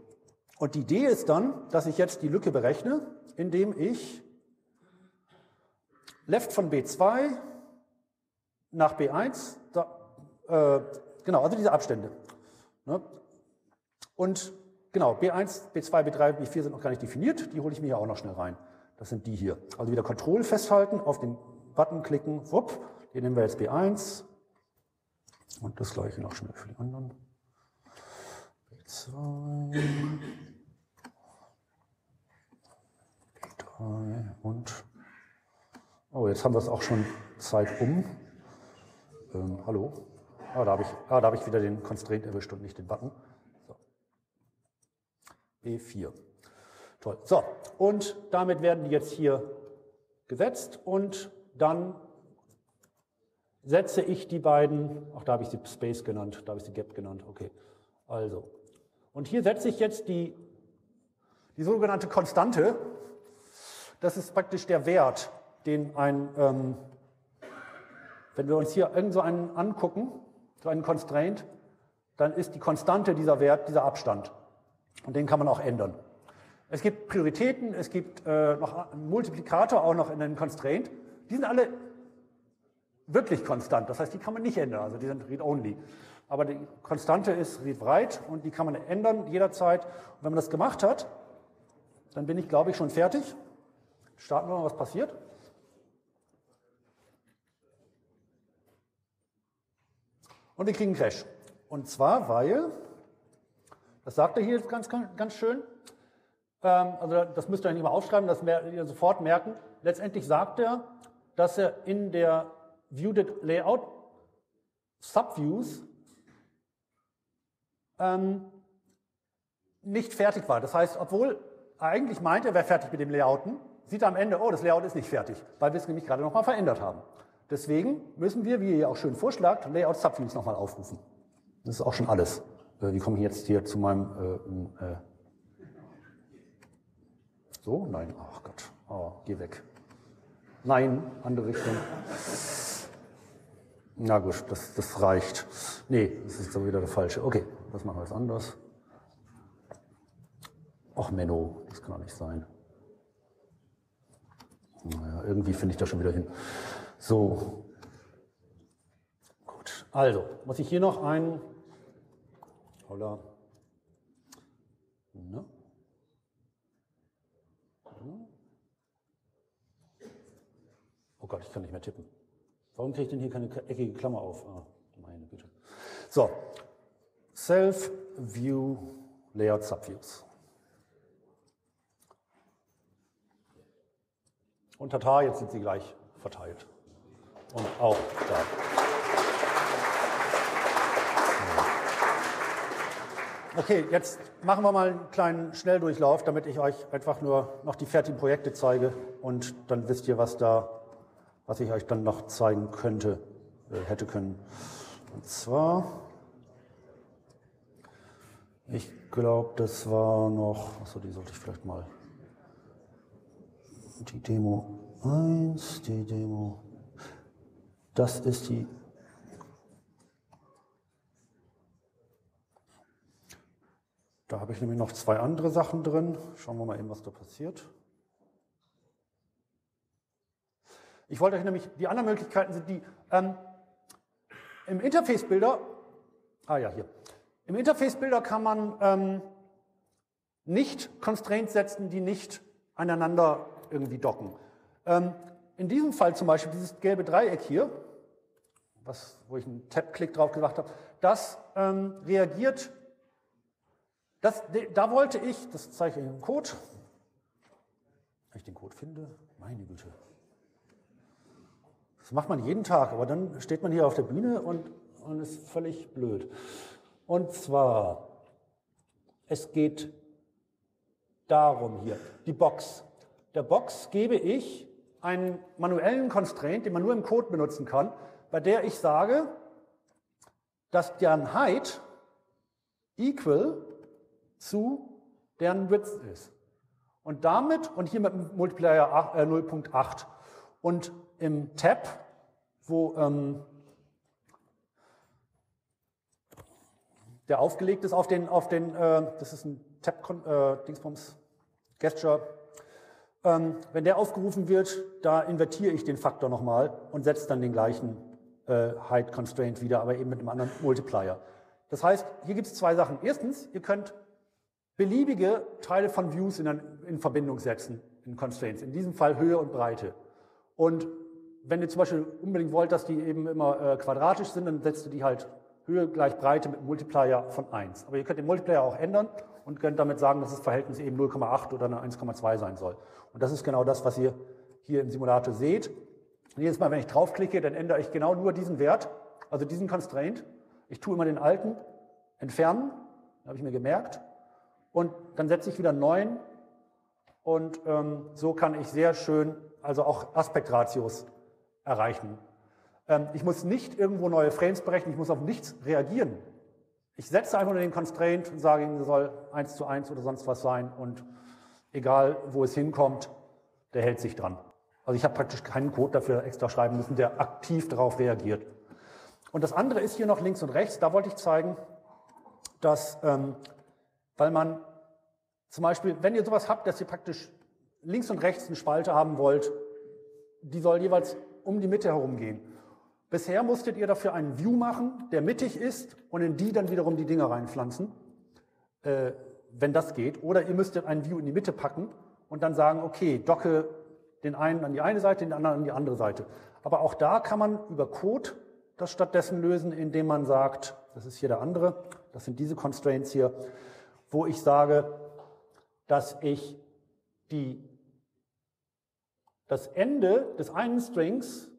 Und die Idee ist dann, dass ich jetzt die Lücke berechne, indem ich Left von B zwei nach B eins, da, äh, genau, also diese Abstände. Ne? Und genau, B eins, B zwei, B drei, B vier sind noch gar nicht definiert, die hole ich mir ja auch noch schnell rein. Das sind die hier. Also wieder Control festhalten, auf den Button klicken, wupp, den nehmen wir jetzt B eins. Und das gleiche noch schnell für die anderen. B zwei, B drei und... Oh, jetzt haben wir es auch schon Zeit um. Ähm, hallo. Ah, da habe ich, ah, da habe ich wieder den Constraint erwischt und nicht den Button. So. B vier. Toll. So, und damit werden die jetzt hier gesetzt und dann setze ich die beiden, auch da habe ich sie Space genannt, da habe ich sie Gap genannt, okay. Also, und hier setze ich jetzt die, die sogenannte Konstante. Das ist praktisch der Wert, den ein, ähm, wenn wir uns hier irgend so einen angucken, so einen Constraint, dann ist die Konstante dieser Wert, dieser Abstand. Und den kann man auch ändern. Es gibt Prioritäten, es gibt äh, noch einen Multiplikator auch noch in den Constraint. Die sind alle wirklich konstant, das heißt, die kann man nicht ändern, also die sind read-only. Aber die Konstante ist read-write und die kann man ändern jederzeit. Und wenn man das gemacht hat, dann bin ich, glaube ich, schon fertig. Starten wir mal, was passiert. Und wir kriegen einen Crash. Und zwar, weil, das sagt er hier jetzt ganz, ganz schön, ähm, also das müsst ihr nicht immer aufschreiben, das mer- ihr sofort merken. Letztendlich sagt er, dass er in der Viewed Layout Subviews ähm, nicht fertig war. Das heißt, obwohl er eigentlich meint, er wäre fertig mit dem Layouten, sieht er am Ende, oh, das Layout ist nicht fertig, weil wir es nämlich gerade nochmal verändert haben. Deswegen müssen wir, wie ihr hier auch schön vorschlagt, Layout Subviews nochmal aufrufen. Das ist auch schon alles. Äh, wie komme ich jetzt hier zu meinem... Äh, äh so? Nein, ach Gott. Oh, geh weg. Nein, andere Richtung. Na gut, das, das reicht. Nee, das ist so wieder der falsche. Okay, das machen wir jetzt anders. Och Menno, das kann doch nicht sein. Naja, irgendwie finde ich das schon wieder hin. So. Gut, also, muss ich hier noch einen... Holla. Ne? Oh Gott, ich kann nicht mehr tippen. Warum kriege ich denn hier keine eckige Klammer auf? Ah, meine Güte. So, Self View Layout Subviews. Und tata, jetzt sind sie gleich verteilt. Und auch da. Okay, jetzt machen wir mal einen kleinen Schnelldurchlauf, damit ich euch einfach nur noch die fertigen Projekte zeige und dann wisst ihr, was da... was ich euch dann noch zeigen könnte, äh, hätte können. Und zwar, ich glaube, das war noch, achso, die sollte ich vielleicht mal, die Demo eins, die Demo, das ist die, da habe ich nämlich noch zwei andere Sachen drin, schauen wir mal eben, was da passiert. Ich wollte euch nämlich, die anderen Möglichkeiten sind die, ähm, im Interface Builder, ah ja, hier, im Interface Builder kann man ähm, nicht Constraints setzen, die nicht aneinander irgendwie docken. Ähm, in diesem Fall zum Beispiel dieses gelbe Dreieck hier, was, wo ich einen Tab-Klick drauf gemacht habe, das ähm, reagiert, das, da wollte ich, das zeige ich euch im Code, wenn ich den Code finde, meine Güte. Das macht man jeden Tag, aber dann steht man hier auf der Bühne und, und ist völlig blöd. Und zwar, es geht darum hier, die Box. Der Box gebe ich einen manuellen Constraint, den man nur im Code benutzen kann, bei der ich sage, dass deren Height equal zu deren Width ist. Und damit, und hier mit dem Multiplier null Komma acht und im Tab, wo ähm, der aufgelegt ist auf den, auf den äh, das ist ein Tab-Dingsbums, äh, Gesture, ähm, wenn der aufgerufen wird, da invertiere ich den Faktor nochmal und setze dann den gleichen äh, Height-Constraint wieder, aber eben mit einem anderen Multiplier. Das heißt, hier gibt es zwei Sachen. Erstens, ihr könnt beliebige Teile von Views in, in Verbindung setzen, in Constraints, in diesem Fall Höhe und Breite. Und wenn ihr zum Beispiel unbedingt wollt, dass die eben immer äh, quadratisch sind, dann setzt ihr die halt Höhe gleich Breite mit Multiplier von eins. Aber ihr könnt den Multiplier auch ändern und könnt damit sagen, dass das Verhältnis eben null Komma acht oder eine eins Komma zwei sein soll. Und das ist genau das, was ihr hier im Simulator seht. Und jedes Mal, wenn ich draufklicke, dann ändere ich genau nur diesen Wert, also diesen Constraint. Ich tue immer den alten entfernen, habe ich mir gemerkt. Und dann setze ich wieder einen neuen. Und ähm, so kann ich sehr schön... also auch Aspektratios erreichen. Ähm, ich muss nicht irgendwo neue Frames berechnen, ich muss auf nichts reagieren. Ich setze einfach nur den Constraint und sage ihm, es soll eins zu eins oder sonst was sein und egal, wo es hinkommt, der hält sich dran. Also ich habe praktisch keinen Code dafür extra schreiben müssen, der aktiv darauf reagiert. Und das andere ist hier noch links und rechts, da wollte ich zeigen, dass, ähm, weil man Zum Beispiel, wenn ihr sowas habt, dass ihr praktisch links und rechts eine Spalte haben wollt, die soll jeweils um die Mitte herumgehen. Bisher musstet ihr dafür einen View machen, der mittig ist und in die dann wiederum die Dinger reinpflanzen, äh, wenn das geht. Oder ihr müsstet einen View in die Mitte packen und dann sagen, okay, docke den einen an die eine Seite, den anderen an die andere Seite. Aber auch da kann man über Code das stattdessen lösen, indem man sagt, das ist hier der andere, das sind diese Constraints hier, wo ich sage, dass ich die, das Ende des einen Strings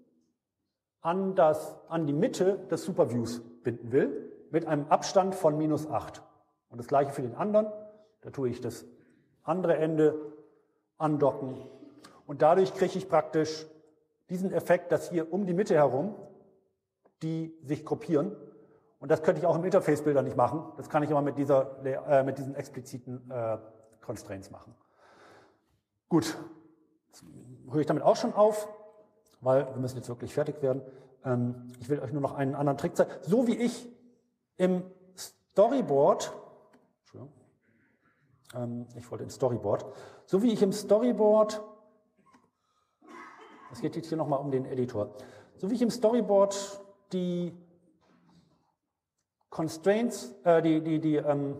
an, das, an die Mitte des Superviews binden will, mit einem Abstand von minus acht. Und das gleiche für den anderen, da tue ich das andere Ende andocken. Und dadurch kriege ich praktisch diesen Effekt, dass hier um die Mitte herum die sich gruppieren. Und das könnte ich auch im Interface Builder nicht machen. Das kann ich immer mit, dieser, äh, mit diesen expliziten äh, Constraints machen. Gut, jetzt höre ich damit auch schon auf, weil wir müssen jetzt wirklich fertig werden. Ähm, ich will euch nur noch einen anderen Trick zeigen. So wie ich im Storyboard, Entschuldigung, ähm, ich wollte ins Storyboard, so wie ich im Storyboard, es geht jetzt hier nochmal um den Editor, so wie ich im Storyboard die Constraints, äh, die, die, die ähm,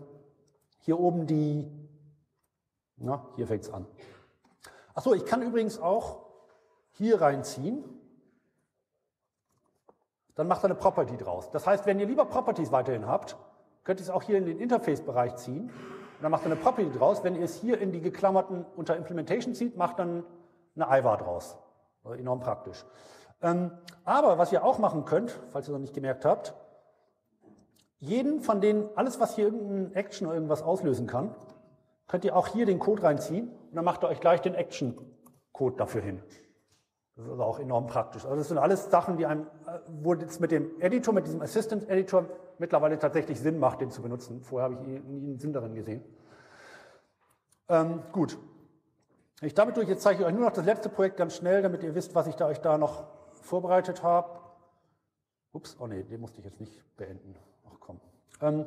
hier oben die, na, hier fängt es an. Achso, ich kann übrigens auch hier reinziehen, dann macht er eine Property draus. Das heißt, wenn ihr lieber Properties weiterhin habt, könnt ihr es auch hier in den Interface-Bereich ziehen und dann macht er eine Property draus. Wenn ihr es hier in die geklammerten unter Implementation zieht, macht dann eine I V A draus. Also enorm praktisch. Ähm, aber was ihr auch machen könnt, falls ihr noch nicht gemerkt habt, jeden von denen, alles was hier irgendein Action oder irgendwas auslösen kann, könnt ihr auch hier den Code reinziehen und dann macht ihr euch gleich den Action-Code dafür hin. Das ist also auch enorm praktisch. Also das sind alles Sachen, die einem, wo jetzt mit dem Editor, mit diesem Assistant-Editor mittlerweile tatsächlich Sinn macht, den zu benutzen. Vorher habe ich nie einen Sinn darin gesehen. Ähm, gut. Ich damit durch, jetzt zeige ich euch nur noch das letzte Projekt ganz schnell, damit ihr wisst, was ich da euch da noch vorbereitet habe. Ups, oh ne, den musste ich jetzt nicht beenden. Ach komm. Ähm,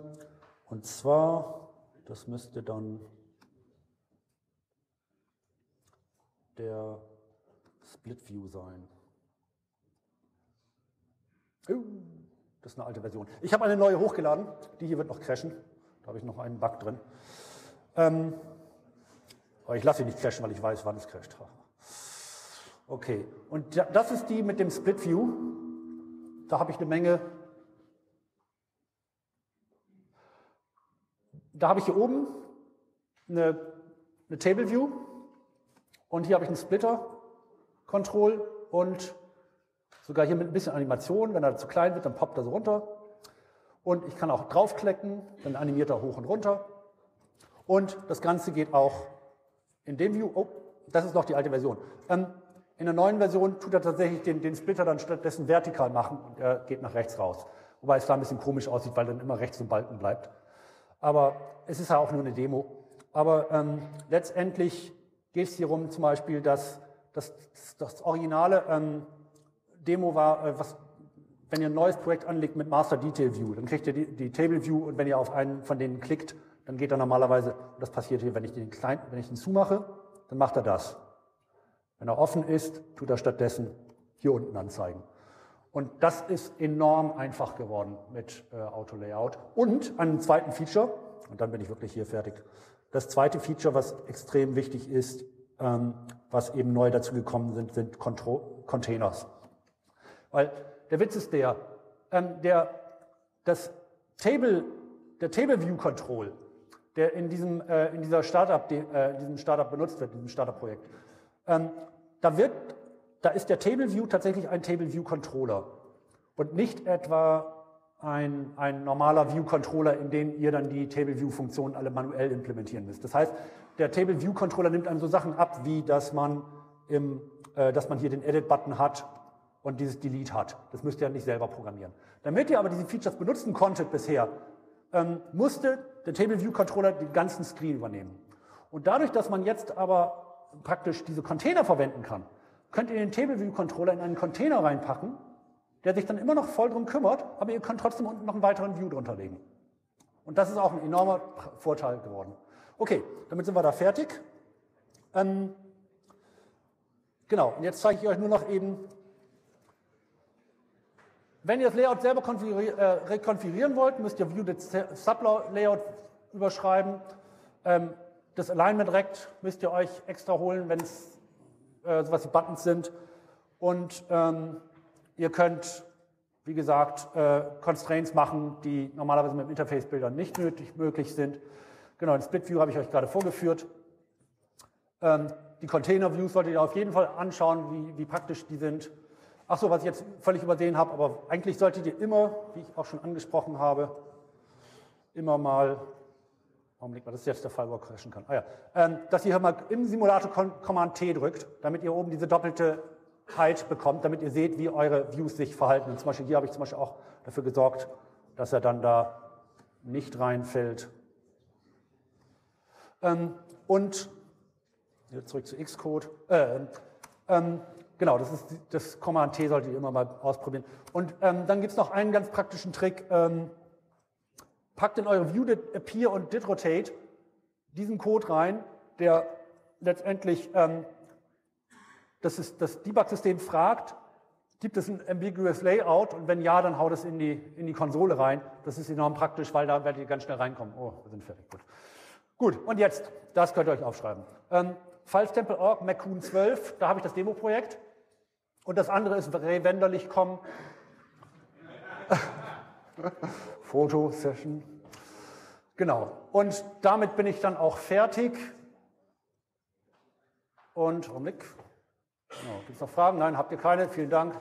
und zwar, das müsste dann der Split View sein. Das ist eine alte Version. Ich habe eine neue hochgeladen. Die hier wird noch crashen. Da habe ich noch einen Bug drin. Ähm, aber ich lasse sie nicht crashen, weil ich weiß, wann es crasht. Okay. Und das ist die mit dem Split View. Da habe ich eine Menge. Da habe ich hier oben eine, eine Table View. Und hier habe ich einen Splitter Control und sogar hier mit ein bisschen Animation. Wenn er zu klein wird, dann poppt er so runter. Und ich kann auch draufklicken, dann animiert er hoch und runter. Und das Ganze geht auch in dem View. Oh, das ist noch die alte Version. Ähm, in der neuen Version tut er tatsächlich den, den Splitter dann stattdessen vertikal machen und er geht nach rechts raus. Wobei es da ein bisschen komisch aussieht, weil dann immer rechts so ein Balken bleibt. Aber es ist ja auch nur eine Demo. Aber ähm, letztendlich geht es hier rum zum Beispiel, dass Das, das, das originale ähm, Demo war, äh, was, wenn ihr ein neues Projekt anlegt mit Master Detail View, dann kriegt ihr die, die Table View und wenn ihr auf einen von denen klickt, dann geht er normalerweise, und das passiert hier, wenn ich den kleinen, wenn ich den zumache, dann macht er das. Wenn er offen ist, tut er stattdessen hier unten anzeigen. Und das ist enorm einfach geworden mit äh, Auto-Layout. Und einem zweiten Feature, und dann bin ich wirklich hier fertig, das zweite Feature, was extrem wichtig ist, was eben neu dazu gekommen sind, sind Containers. Weil der Witz ist der, ähm, der, das Table, der Table View Control, der in diesem, äh, in dieser Startup, de, äh, diesem Startup benutzt wird, in diesem Startup-Projekt, ähm, da wird, da ist der Table View tatsächlich ein Table View Controller und nicht etwa ein, ein normaler View Controller, in den ihr dann die Table View Funktionen alle manuell implementieren müsst. Das heißt, der Table View Controller nimmt einem so Sachen ab, wie dass man, im, äh, dass man hier den Edit-Button hat und dieses Delete hat. Das müsst ihr ja nicht selber programmieren. Damit ihr aber diese Features benutzen konntet bisher, ähm, musste der Table View Controller den ganzen Screen übernehmen. Und dadurch, dass man jetzt aber praktisch diese Container verwenden kann, könnt ihr den Table View Controller in einen Container reinpacken, der sich dann immer noch voll drum kümmert, aber ihr könnt trotzdem unten noch einen weiteren View drunter legen. Und das ist auch ein enormer Vorteil geworden. Okay, damit sind wir da fertig. Ähm, genau, und jetzt zeige ich euch nur noch eben, wenn ihr das Layout selber äh, rekonfigurieren wollt, müsst ihr View Sub-Layout überschreiben. Ähm, das Alignment Rect müsst ihr euch extra holen, wenn es äh, sowas wie Buttons sind. Und ähm, ihr könnt, wie gesagt, äh, Constraints machen, die normalerweise mit dem Interface Builder nicht nötig, möglich sind. Genau, den Split View habe ich euch gerade vorgeführt. Ähm, die Container Views solltet ihr auf jeden Fall anschauen, wie, wie praktisch die sind. Ach so, was ich jetzt völlig übersehen habe, aber eigentlich solltet ihr immer, wie ich auch schon angesprochen habe, immer mal, warum liegt mal, das ist jetzt der Fall, wo er crashen kann, ah ja, ähm, dass ihr hier mal im Simulator Command T drückt, damit ihr oben diese doppelte Height bekommt, damit ihr seht, wie eure Views sich verhalten. Und zum Beispiel hier habe ich zum Beispiel auch dafür gesorgt, dass er dann da nicht reinfällt. Ähm, und, hier zurück zu Xcode, äh, ähm, Genau, das ist das Command T, solltet ihr immer mal ausprobieren. Und ähm, dann gibt es noch einen ganz praktischen Trick. Ähm, packt in eure View Did Appear und Did Rotate diesen Code rein, der letztendlich ähm, das, ist, das Debug-System fragt, gibt es ein ambiguous Layout? Und wenn ja, dann haut es in die, in die Konsole rein. Das ist enorm praktisch, weil da werdet ihr ganz schnell reinkommen. Oh, wir sind fertig. Gut, Gut und jetzt, das könnt ihr euch aufschreiben. Ähm, Falstempel punkt org, Macoon zwölf, da habe ich das Demo-Projekt. Und das andere ist raywenderlich punkt com. Foto-Session. Genau. Und damit bin ich dann auch fertig. Und, Augenblick. Genau. Gibt es noch Fragen? Nein, habt ihr keine. Vielen Dank.